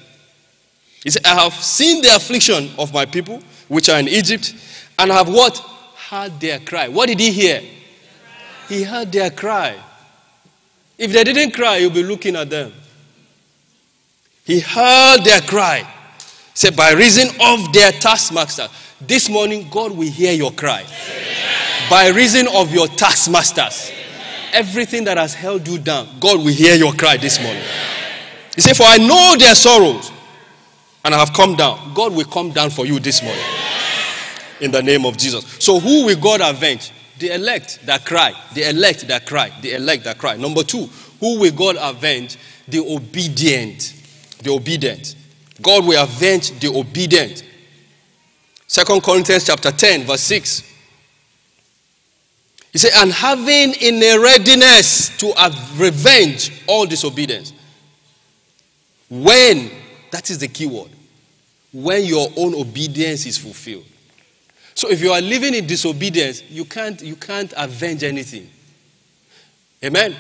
He said, I have seen the affliction of my people, which are in Egypt, and I have what? Heard their cry. What did he hear? He heard their cry. If they didn't cry, you'll be looking at them. He heard their cry. He said, by reason of their taskmaster. This morning, God will hear your cry. Amen. By reason of your taskmasters. Amen. Everything that has held you down, God will hear your cry this morning. Amen. He said, for I know their sorrows, and I have come down. God will come down for you this morning. Amen. In the name of Jesus. So who will God avenge? The elect that cry. The elect that cry. The elect that cry. Number two, who will God avenge? The obedient. The obedient. God will avenge the obedient. 2 Corinthians chapter 10, verse 6. He said, and having in a readiness to revenge all disobedience. When, that is the key word, when your own obedience is fulfilled. So if you are living in disobedience, you can't avenge anything. Amen.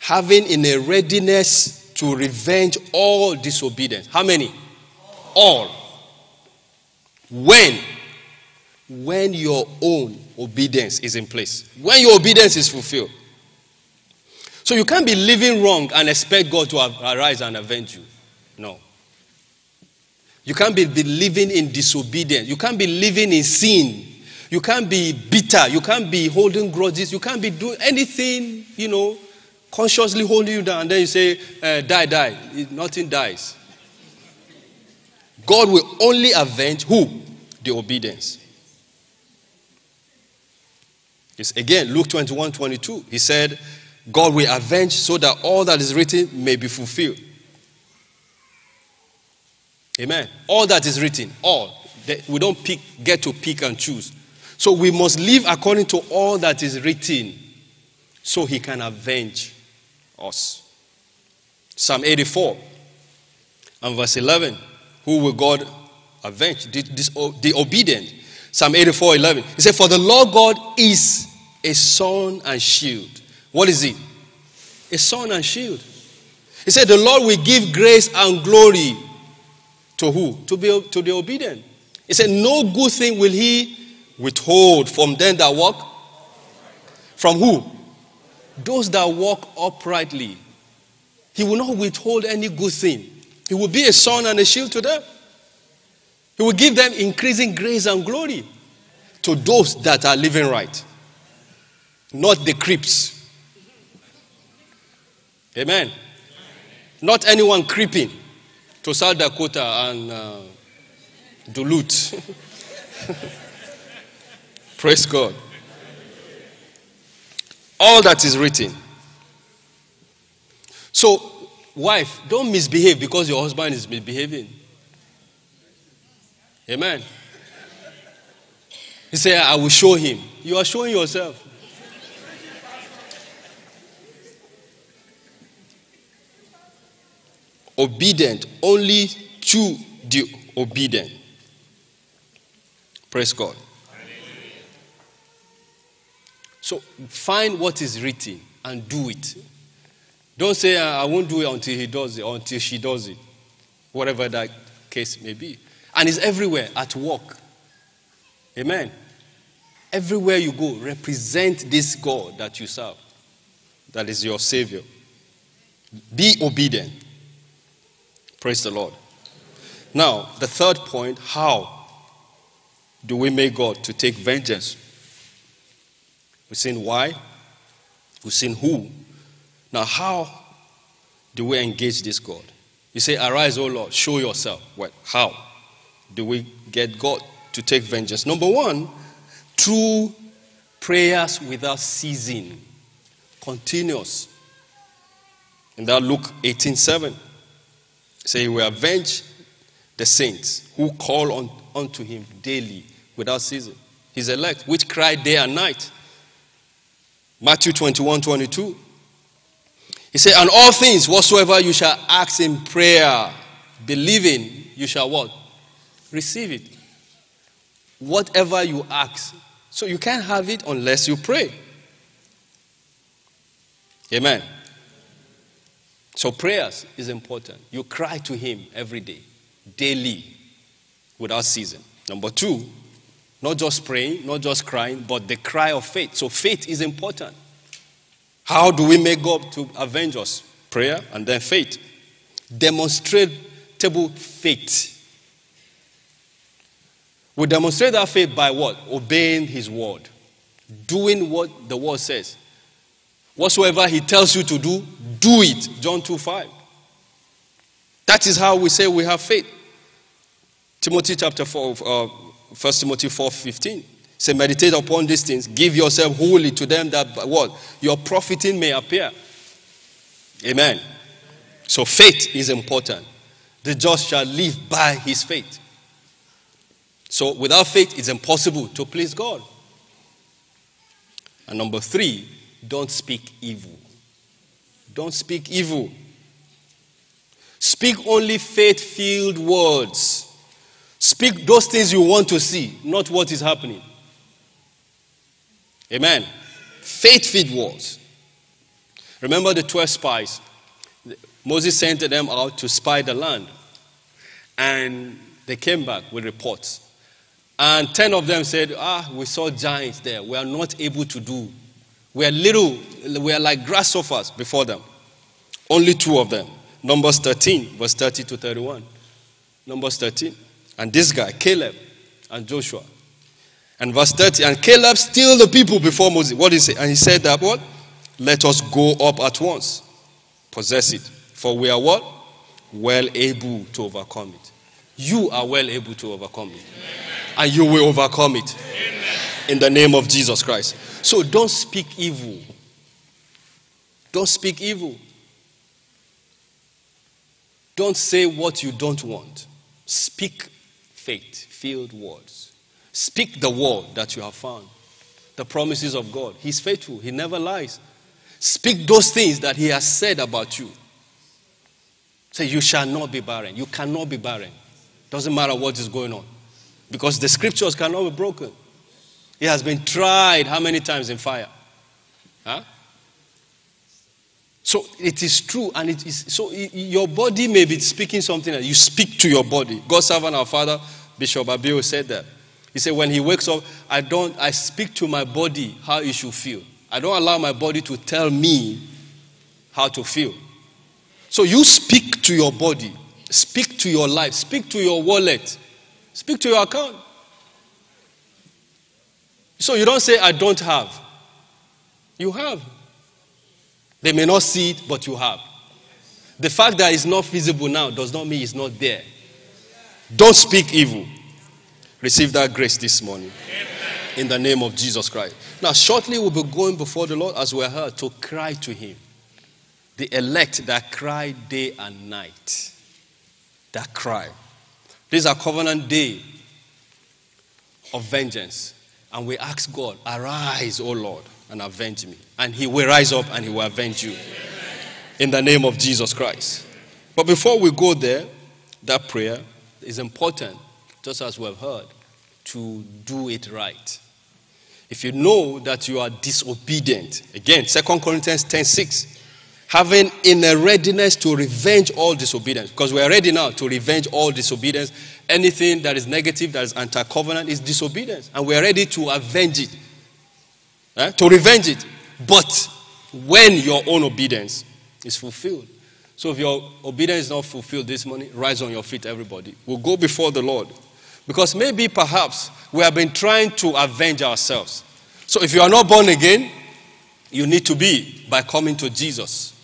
Having in a readiness to revenge all disobedience. How many? All. When your own obedience is in place. When your obedience is fulfilled. So you can't be living wrong and expect God to arise and avenge you. No. You can't be living in disobedience. You can't be living in sin. You can't be bitter. You can't be holding grudges. You can't be doing anything, you know, consciously holding you down. And then you say, die. Nothing dies. God will only avenge who? The obedience. It's again, Luke 21, 22. He said, God will avenge so that all that is written may be fulfilled. Amen. All that is written. All. We don't get to pick and choose. So we must live according to all that is written so he can avenge us. Psalm 84 and verse 11. Who will God avenge? The obedient. Psalm 84:11. He said, for the Lord God is a sword and shield. What is it? A sword and shield. He said the Lord will give grace and glory to who? To the obedient. He said no good thing will he withhold from them that walk. From who? Those that walk uprightly. He will not withhold any good thing. He will be a sword and a shield to them. He will give them increasing grace and glory to those that are living right. Not the creeps. Amen. Not anyone creeping to South Dakota and Duluth. Praise God. All that is written. So, wife, don't misbehave because your husband is misbehaving. Amen. He said, I will show him. You are showing yourself. Obedient, only to the obedient. Praise God. So find what is written and do it. Don't say, I won't do it until he does it, or until she does it. Whatever that case may be. And it's everywhere, at work. Amen. Everywhere you go, represent this God that you serve. That is your Savior. Be obedient. Praise the Lord. Now, the third point, how do we make God to take vengeance? We've seen why. We've seen who. Now, how do we engage this God? You say, arise, O Lord, show yourself. Well, how do we get God to take vengeance? Number one, through prayers without ceasing. Continuous. In that Luke 18:7, say, he will avenge the saints who call unto him daily without ceasing. His elect, which cry day and night. Matthew 21:22. He said, and all things whatsoever you shall ask in prayer, believing, you shall what? Receive it. Whatever you ask. So you can't have it unless you pray. Amen. So prayers is important. You cry to him every day, daily, without ceasing. Number two, not just praying, not just crying, but the cry of faith. So faith is important. How do we make God to avenge us? Prayer and then faith. Demonstrable faith. We demonstrate that faith by what? Obeying his word. Doing what the word says. Whatsoever he tells you to do it. John 2:5. That is how we say we have faith. Timothy chapter 4, 1 Timothy 4:15. Say, meditate upon these things. Give yourself wholly to them that what? Your profiting may appear. Amen. So faith is important. The just shall live by his faith. So without faith, it's impossible to please God. And number three, don't speak evil. Don't speak evil. Speak only faith-filled words. Speak those things you want to see, not what is happening. Amen. Faith-filled words. Remember the 12 spies. Moses sent them out to spy the land. And they came back with reports. And 10 of them said, we saw giants there. We are not able to do. We are little. We are like grasshoppers before them. Only 2 of them. Numbers 13, verse 30 to 31. Numbers 13. And this guy, Caleb and Joshua. And verse 30. And Caleb still the people before Moses. What is it? And he said that what? Let us go up at once. Possess it. For we are what? Well able to overcome it. You are well able to overcome it. Amen. And you will overcome it. Amen. In the name of Jesus Christ. So don't speak evil. Don't speak evil. Don't say what you don't want. Speak faith-filled words. Speak the word that you have found. The promises of God. He's faithful. He never lies. Speak those things that he has said about you. Say, you shall not be barren. You cannot be barren. Doesn't matter what is going on. Because the scriptures cannot be broken. It has been tried how many times in fire? Huh? So it is true, and it is so. Your body may be speaking something else. You speak to your body. God's servant, our father, Bishop Abiyo, said that. He said, when he wakes up, I speak to my body how it should feel. I don't allow my body to tell me how to feel. So you speak to your body, speak to your life, speak to your wallet, speak to your account. So you don't say, I don't have. You have. They may not see it, but you have. The fact that it's not visible now does not mean it's not there. Don't speak evil. Receive that grace this morning. Amen. In the name of Jesus Christ. Now, shortly we'll be going before the Lord, as we are heard, to cry to him. The elect that cry day and night. That cry. These are covenant day of vengeance. And we ask God, arise, O Lord, and avenge me. And he will rise up and he will avenge you. Amen. In the name of Jesus Christ. But before we go there, that prayer is important, just as we have heard, to do it right. If you know that you are disobedient, again, 2 Corinthians 10:6, having in a readiness to revenge all disobedience, because we are ready now to revenge all disobedience. Anything that is negative, that is anti-covenant, is disobedience, and we are ready to avenge it, to revenge it, but when your own obedience is fulfilled. So if your obedience is not fulfilled this morning, rise on your feet, everybody. We'll go before the Lord. Because maybe, perhaps, we have been trying to avenge ourselves. So if you are not born again, you need to be by coming to Jesus.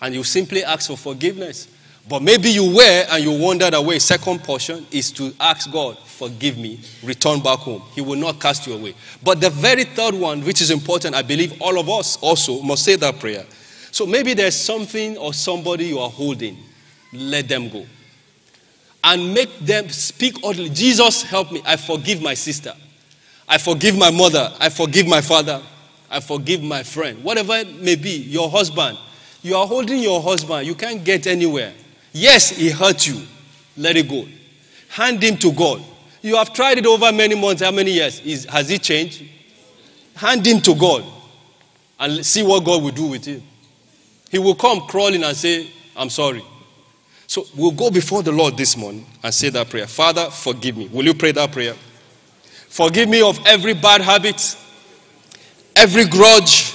And you simply ask for forgiveness. But maybe you were and you wandered away. Second portion is to ask God, forgive me, return back home. He will not cast you away. But the very third one, which is important, I believe all of us also must say that prayer. So maybe there's something or somebody you are holding. Let them go. And make them speak audibly. Jesus, help me. I forgive my sister. I forgive my mother. I forgive my father. I forgive my friend. Whatever it may be, your husband. You are holding your husband. You can't get anywhere. Yes, he hurt you. Let it go. Hand him to God. You have tried it over many months, how many years? Has he changed? Hand him to God. And see what God will do with him. He will come crawling and say, I'm sorry. So we'll go before the Lord this morning and say that prayer. Father, forgive me. Will you pray that prayer? Forgive me of every bad habit, every grudge.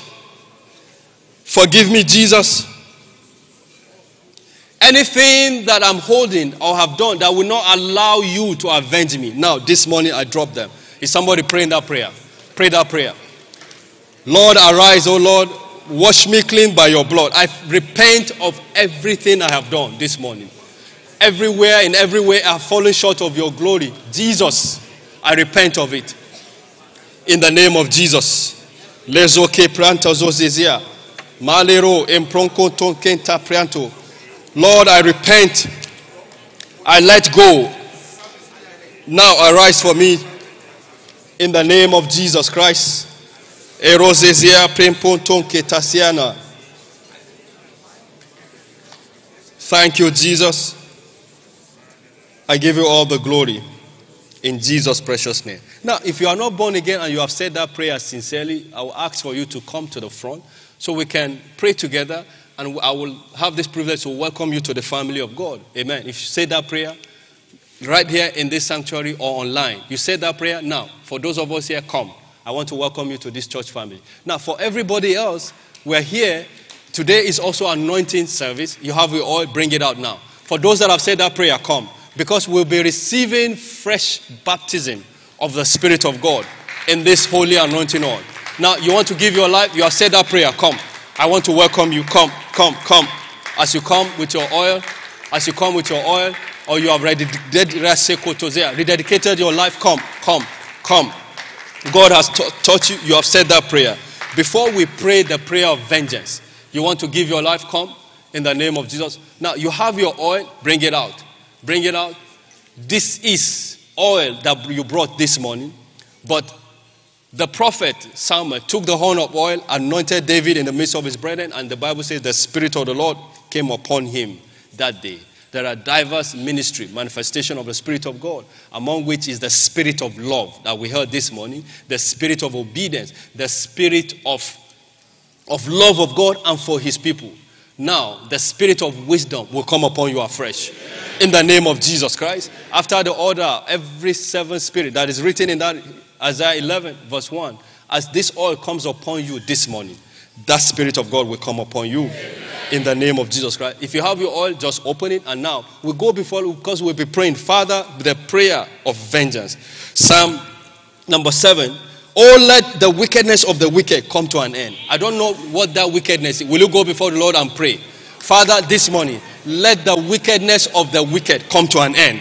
Forgive me, Jesus. Anything that I'm holding or have done that will not allow you to avenge me. Now, this morning, I drop them. Is somebody praying that prayer? Pray that prayer. Lord, arise, O Lord. Wash me clean by your blood. I repent of everything I have done this morning. Everywhere, in every way, I have fallen short of your glory. Jesus, I repent of it. In the name of Jesus. Lezo ke pranto zozizia. Malero empronko tonkenta pranto. Lord, I repent. I let go. Now arise for me. In the name of Jesus Christ. Thank you, Jesus. I give you all the glory in Jesus' precious name. Now, if you are not born again and you have said that prayer sincerely, I will ask for you to come to the front so we can pray together, and I will have this privilege to welcome you to the family of God. Amen. If you say that prayer right here in this sanctuary or online, you say that prayer now. For those of us here, come. I want to welcome you to this church family. Now, for everybody else, we're here. Today is also anointing service. You have your oil, bring it out now. For those that have said that prayer, come. Because we'll be receiving fresh baptism of the Spirit of God in this holy anointing oil. Now, you want to give your life, you have said that prayer, come. I want to welcome you, come, come, come. As you come with your oil, or you have rededicated your life, come, come, come. God has taught you, you have said that prayer. Before we pray the prayer of vengeance, you want to give your life, come in the name of Jesus. Now, you have your oil, bring it out. Bring it out. This is oil that you brought this morning. But the prophet Samuel took the horn of oil, anointed David in the midst of his brethren, and the Bible says the Spirit of the Lord came upon him that day. There are diverse ministry, manifestation of the Spirit of God, among which is the spirit of love that we heard this morning, the spirit of obedience, the spirit of love of God and for his people. Now, the spirit of wisdom will come upon you afresh. In the name of Jesus Christ. After the order, every seventh spirit that is written in that Isaiah 11 verse 1, as this oil comes upon you this morning, that spirit of God will come upon you. In the name of Jesus Christ. If you have your oil, just open it. And now, we go before you because we'll be praying. Father, the prayer of vengeance. Psalm number 7. Oh, let the wickedness of the wicked come to an end. I don't know what that wickedness is. Will you go before the Lord and pray? Father, this morning, let the wickedness of the wicked come to an end.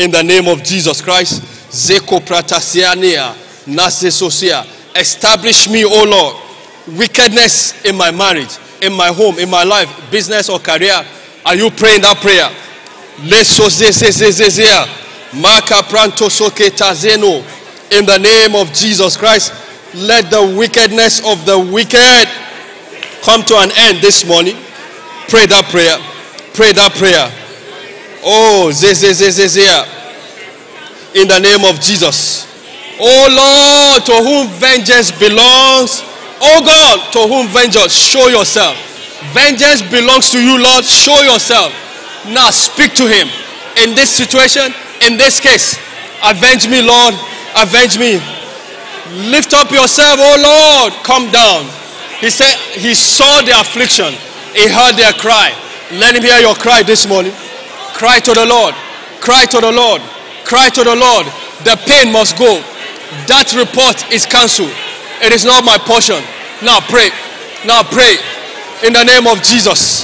In the name of Jesus Christ. Zeko pratasiania, nasesosia. Establish me, O Lord. Wickedness in my marriage, in my home, in my life, business or career. Are you praying that prayer? In the name of Jesus Christ, let the wickedness of the wicked come to an end this morning. Pray that prayer. Pray that prayer. Oh, in the name of Jesus. Oh Lord, to whom vengeance belongs, oh God, to whom vengeance, show yourself. Vengeance belongs to you, Lord. Show yourself. Now speak to him. In this situation, in this case, avenge me, Lord. Avenge me. Lift up yourself, oh Lord. Come down. He said he saw their affliction. He heard their cry. Let him hear your cry this morning. Cry to the Lord. Cry to the Lord. Cry to the Lord. The pain must go. That report is cancelled. It is not my portion. Now pray. Now pray. In the name of Jesus.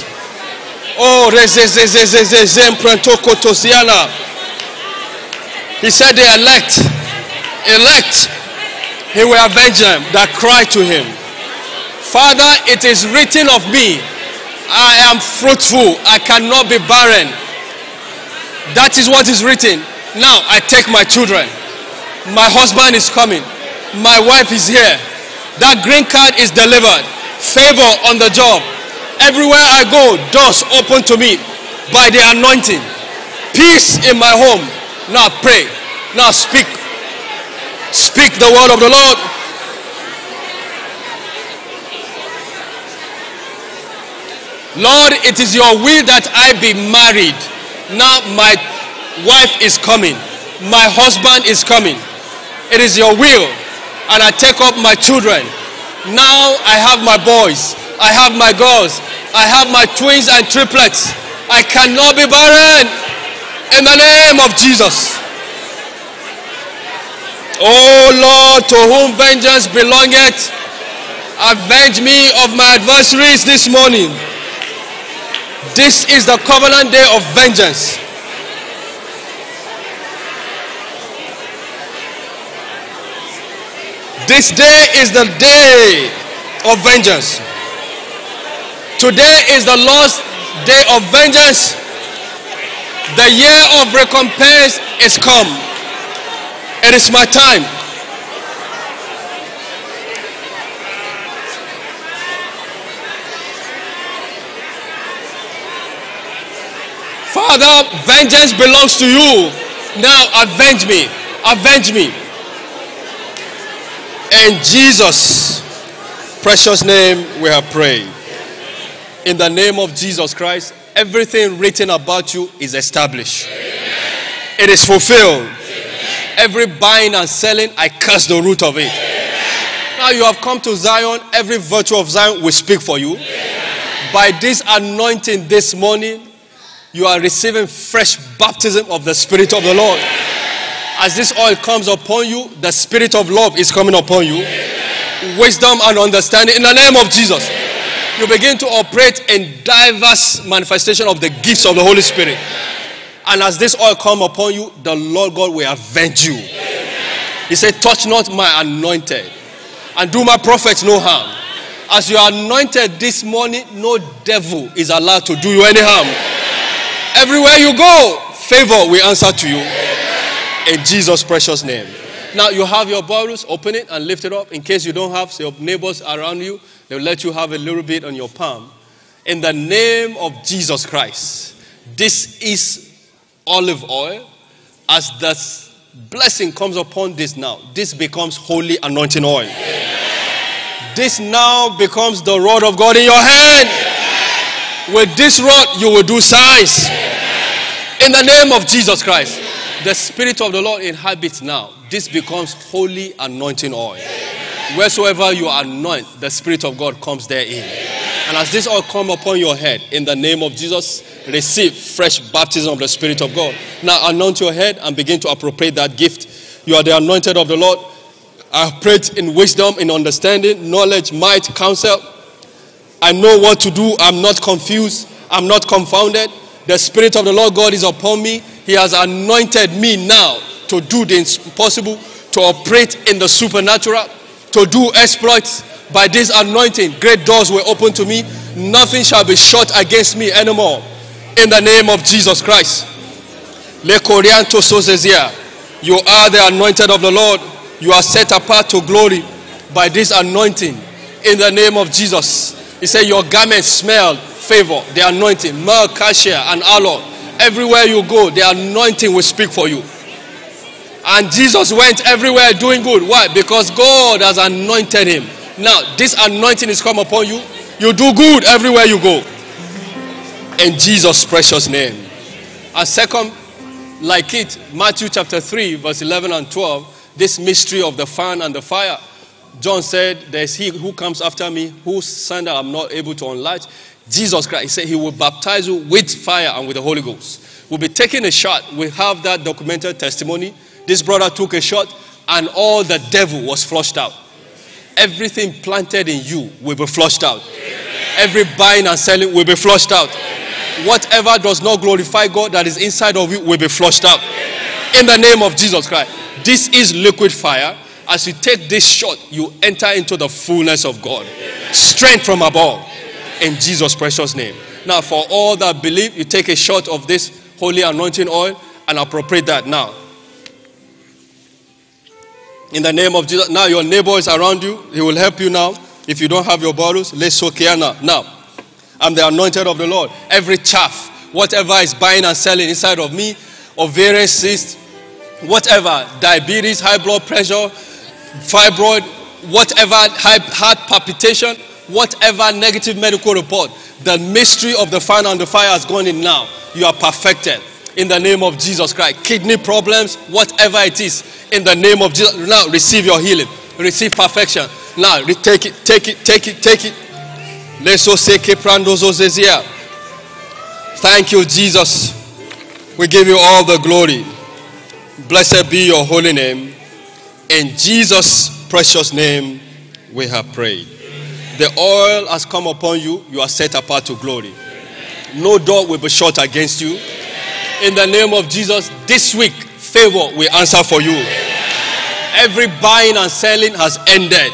Oh, he said the elect. Elect. He will avenge them that cry to him. Father, it is written of me, I am fruitful. I cannot be barren. That is what is written. Now I take my children. My husband is coming. My wife is here. That green card is delivered. Favor on the job. Everywhere I go, doors open to me by the anointing. Peace in my home. Now pray. Now speak. Speak the word of the Lord. Lord, it is your will that I be married. Now my wife is coming. My husband is coming. It is your will. And I take up my children. Now I have my boys. I have my girls. I have my twins and triplets. I cannot be barren. In the name of Jesus. Oh Lord, to whom vengeance belongeth, avenge me of my adversaries this morning. This is the covenant day of vengeance. This day is the day of vengeance. Today is the Lord's day of vengeance. The year of recompense is come. It is my time. Father, vengeance belongs to you. Now avenge me. Avenge me. In Jesus' precious name we have prayed. In the name of Jesus Christ, everything written about you is established. Amen. It is fulfilled. Amen. Every buying and selling, I curse the root of it. Amen. Now you have come to Zion, every virtue of Zion will speak for you. Amen. By this anointing this morning, you are receiving fresh baptism of the Spirit of the Lord. As this oil comes upon you, the spirit of love is coming upon you. Amen. Wisdom and understanding in the name of Jesus. Amen. You begin to operate in diverse manifestation of the gifts of the Holy Spirit. Amen. And as this oil comes upon you, the Lord God will avenge you. Amen. He said, touch not my anointed and do my prophets no harm. As you are anointed this morning, no devil is allowed to do you any harm. Amen. Everywhere you go, favor will answer to you. Amen. In Jesus' precious name. Amen. Now you have your Bibles, open it and lift it up. In case you don't have, so your neighbors around you, they'll let you have a little bit on your palm. In the name of Jesus Christ, This is olive oil. As the blessing comes upon this now, this becomes holy anointing oil. Amen. This now becomes the rod of God in your hand. Amen. With this rod, you will do signs. Amen. In the name of Jesus Christ. Amen. The Spirit of the Lord inhabits now. This becomes holy anointing oil. Amen. Wheresoever you anoint, the Spirit of God comes therein. Amen. And as this all come upon your head, in the name of Jesus, receive fresh baptism of the Spirit of God. Now anoint your head and begin to appropriate that gift. You are the anointed of the Lord. Operate in wisdom, in understanding, knowledge, might, counsel. I know what to do. I'm not confused. I'm not confounded. The Spirit of the Lord God is upon me. He has anointed me now to do the impossible, to operate in the supernatural, to do exploits. By this anointing, great doors will open to me. Nothing shall be shut against me anymore. In the name of Jesus Christ. You are the anointed of the Lord. You are set apart to glory by this anointing. In the name of Jesus. He said your garments smell favor. The anointing. Myrrh, cassia, and aloe. Everywhere you go, the anointing will speak for you. And Jesus went everywhere doing good. Why? Because God has anointed him. Now, this anointing is come upon you. You do good everywhere you go. In Jesus' precious name. And second, like it, Matthew chapter 3, verse 11 and 12, this mystery of the fan and the fire. John said, there is he who comes after me, whose sandal I'm not able to unlatch. Jesus Christ, he said he will baptize you with fire and with the Holy Ghost. We'll be taking a shot. We have that documented testimony. This brother took a shot and all the devil was flushed out. Everything planted in you will be flushed out. Amen. Every buying and selling will be flushed out. Amen. Whatever does not glorify God that is inside of you will be flushed out. Amen. In the name of Jesus Christ. This is liquid fire. As you take this shot, you enter into the fullness of God. Amen. Strength from above. Amen. In Jesus' precious name. Now for all that believe, you take a shot of this holy anointing oil and appropriate that now. In the name of Jesus. Now your neighbor is around you. He will help you now. If you don't have your bottles, let's soak here now. I'm the anointed of the Lord. Every chaff, whatever is buying and selling inside of me, ovarian cyst, whatever, diabetes, high blood pressure, fibroid, whatever, heart palpitation, whatever negative medical report, the mystery of the fan and the fire has gone in now. You are perfected. In the name of Jesus Christ. Kidney problems, whatever it is. In the name of Jesus. Now receive your healing. Receive perfection. Now take it, take it, take it, take it. Thank you, Jesus. We give you all the glory. Blessed be your holy name. In Jesus' precious name we have prayed. The oil has come upon you. You are set apart to glory. No door will be shut against you. In the name of Jesus, this week, favor will answer for you. Amen. Every buying and selling has ended. Amen.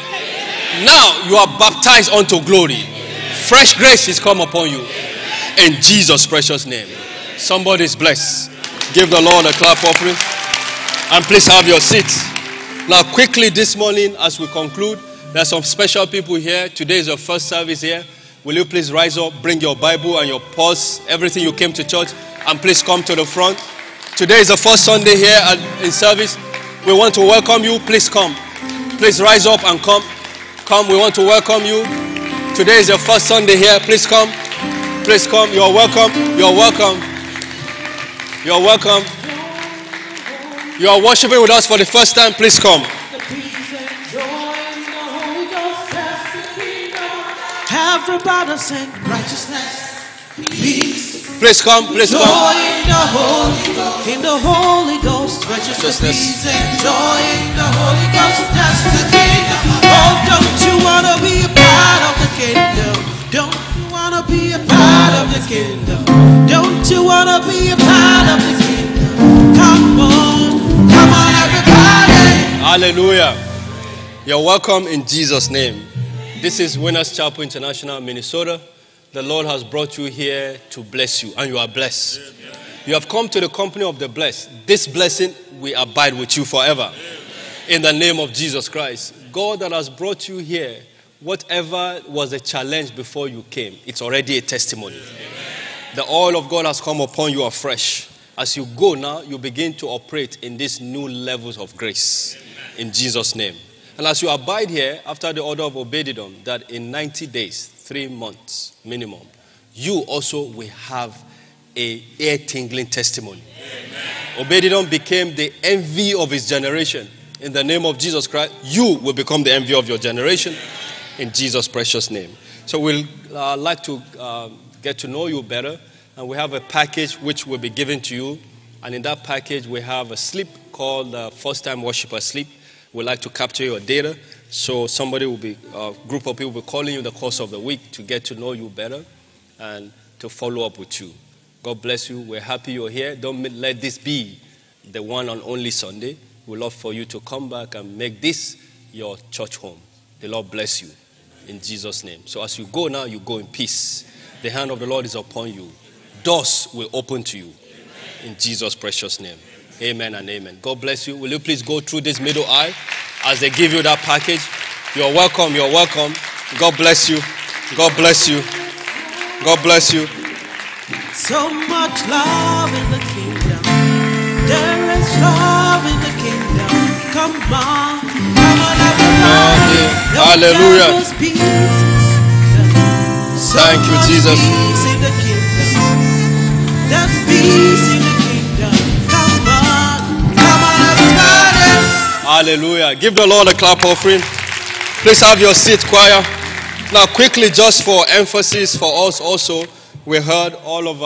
Now you are baptized unto glory. Amen. Fresh grace is come upon you. Amen. In Jesus' precious name. Amen. Somebody is blessed. Give the Lord a clap offering. And please have your seats. Now quickly this morning as we conclude, there are some special people here. Today is your first service here. Will you please rise up, bring your Bible and your purse, everything you came to church. And please come to the front. Today is the first Sunday here in service. We want to welcome you. Please come. Please rise up and come. Come. We want to welcome you. Today is your first Sunday here. Please come. Please come. You're welcome. You're welcome. You're welcome. You are worshiping with us for the first time. Please come. Everybody sing righteousness. Peace. Please come, please come. Joy in the Holy Ghost, righteousness. Joy in the Holy Ghost, that's the kingdom. Oh, don't you want to be a part of the kingdom? Don't you want to be a part of the kingdom? Don't you want to be a part of the kingdom? Come on, come on everybody. Hallelujah. You're welcome in Jesus' name. This is Winners Chapel International, Minnesota. The Lord has brought you here to bless you, and you are blessed. Amen. You have come to the company of the blessed. This blessing will abide with you forever. Amen. In the name of Jesus Christ. God that has brought you here, whatever was a challenge before you came, it's already a testimony. Amen. The oil of God has come upon you afresh. As you go now, you begin to operate in these new levels of grace. In Jesus' name. And as you abide here, after the order of Obededom, that in 90 days, 3 months minimum, you also will have a ear-tingling testimony. Obededom became the envy of his generation. In the name of Jesus Christ, you will become the envy of your generation. In Jesus' precious name. So we'll like to get to know you better. And we have a package which will be given to you. And in that package, we have a slip called First Time Worshiper Slip. We'd like to capture your data. So somebody will be, a group of people will be calling you in the course of the week to get to know you better and to follow up with you. God bless you. We're happy you're here. Don't let this be the one and only Sunday. We'd love for you to come back and make this your church home. The Lord bless you in Jesus' name. So as you go now, you go in peace. The hand of the Lord is upon you. Doors will open to you in Jesus' precious name. Amen and amen. God bless you. Will you please go through this middle aisle as they give you that package? You're welcome. You're welcome. God bless you. God bless you. God bless you. So much love in the kingdom. There is love in the kingdom. Come on. Come on, everyone. Hallelujah. Thank you, Jesus. There's peace in the kingdom. Hallelujah. Give the Lord a clap offering. Please have your seat, choir. Now, quickly, just for emphasis for us also, we heard all of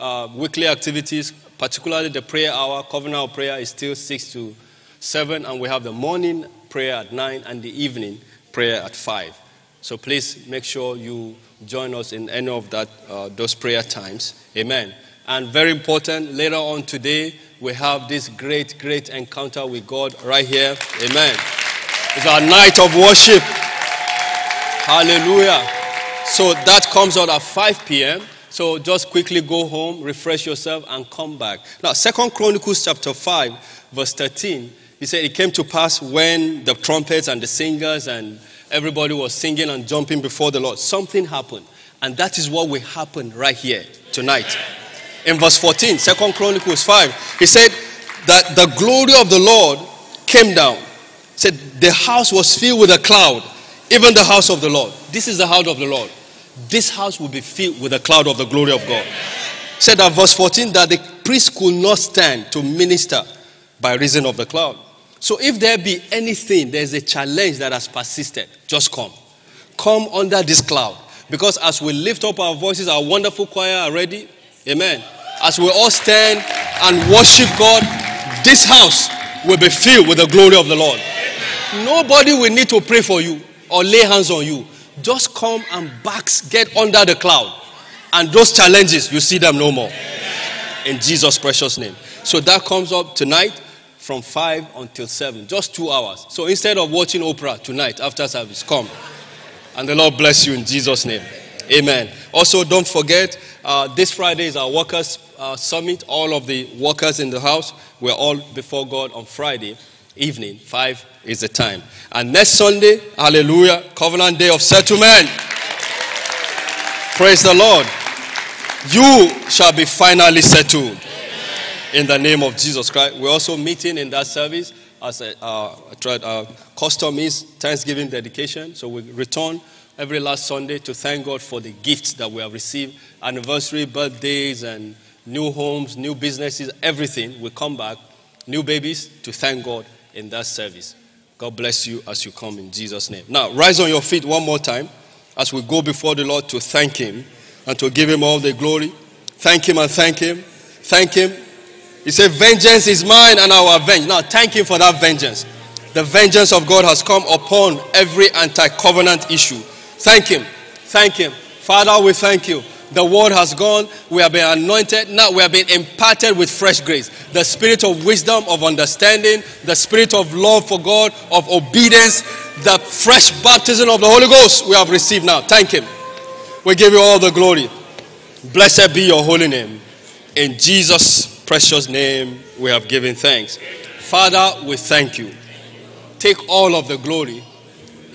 our weekly activities, particularly the prayer hour. Covenant prayer is still 6 to 7, and we have the morning prayer at 9 and the evening prayer at 5. So please make sure you join us in any of that those prayer times. Amen. And very important, later on today, we have this great, great encounter with God right here. Amen. It's our night of worship. Hallelujah. So that comes out at 5 p.m. So just quickly go home, refresh yourself, and come back. Now, 2 Chronicles chapter 5, verse 13, he said, it came to pass when the trumpets and the singers and everybody was singing and jumping before the Lord, something happened. And that is what will happen right here tonight. In verse 14, 2 Chronicles 5, he said that the glory of the Lord came down. He said the house was filled with a cloud, even the house of the Lord. This is the house of the Lord. This house will be filled with a cloud of the glory of God. He said that verse 14, that the priest could not stand to minister by reason of the cloud. So if there be anything, there's a challenge that has persisted, just come. Come under this cloud. Because as we lift up our voices, our wonderful choir are ready. Amen. As we all stand and worship God, this house will be filled with the glory of the Lord. Amen. Nobody will need to pray for you or lay hands on you. Just come and get under the cloud. And those challenges, you see them no more. Amen. In Jesus' precious name. So that comes up tonight from 5 until 7. Just 2 hours. So instead of watching Oprah tonight after service, come. And the Lord bless you in Jesus' name. Amen. Also, don't forget, this Friday is our workers' summit. All of the workers in the house, we're all before God on Friday evening. 5 is the time. And next Sunday, hallelujah, Covenant Day of Settlement. Praise the Lord. You shall be finally settled. Amen. In the name of Jesus Christ. We're also meeting in that service as our custom is Thanksgiving dedication. So we return every last Sunday to thank God for the gifts that we have received. Anniversary, birthdays, and new homes, new businesses, everything. We come back, new babies, to thank God in that service. God bless you as you come in Jesus' name. Now, rise on your feet one more time as we go before the Lord to thank Him and to give Him all the glory. Thank Him and thank Him. Thank Him. He said, vengeance is mine and I will avenge. Now, thank Him for that vengeance. The vengeance of God has come upon every anti-covenant issue. Thank Him. Thank Him. Father, we thank You. The word has gone. We have been anointed. Now we have been imparted with fresh grace. The spirit of wisdom, of understanding, the spirit of love for God, of obedience, the fresh baptism of the Holy Ghost we have received now. Thank Him. We give You all the glory. Blessed be Your holy name. In Jesus' precious name we have given thanks. Father, we thank You. Take all of the glory.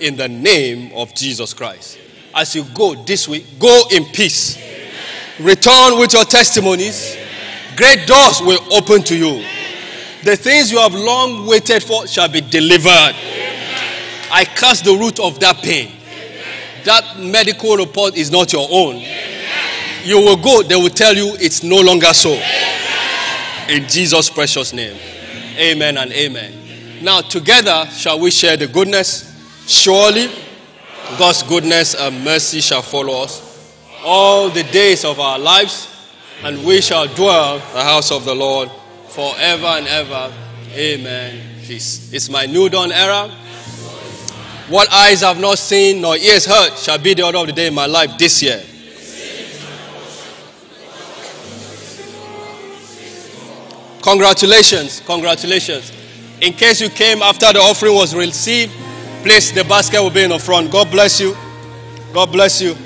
In the name of Jesus Christ. As you go this week, go in peace. Amen. Return with your testimonies. Great doors will open to you. The things you have long waited for shall be delivered. I curse the root of that pain. That medical report is not your own. You will go, they will tell you it's no longer so. In Jesus' precious name. Amen and amen. Now together shall we share the goodness. Surely God's goodness and mercy shall follow us all the days of our lives, and we shall dwell in the house of the Lord forever and ever. Amen. Peace. It's my new dawn era. What eyes have not seen nor ears heard shall be the order of the day in my life this year. Congratulations, congratulations. In case you came after the offering was received, please, the basket will be in the front. God bless you. God bless you.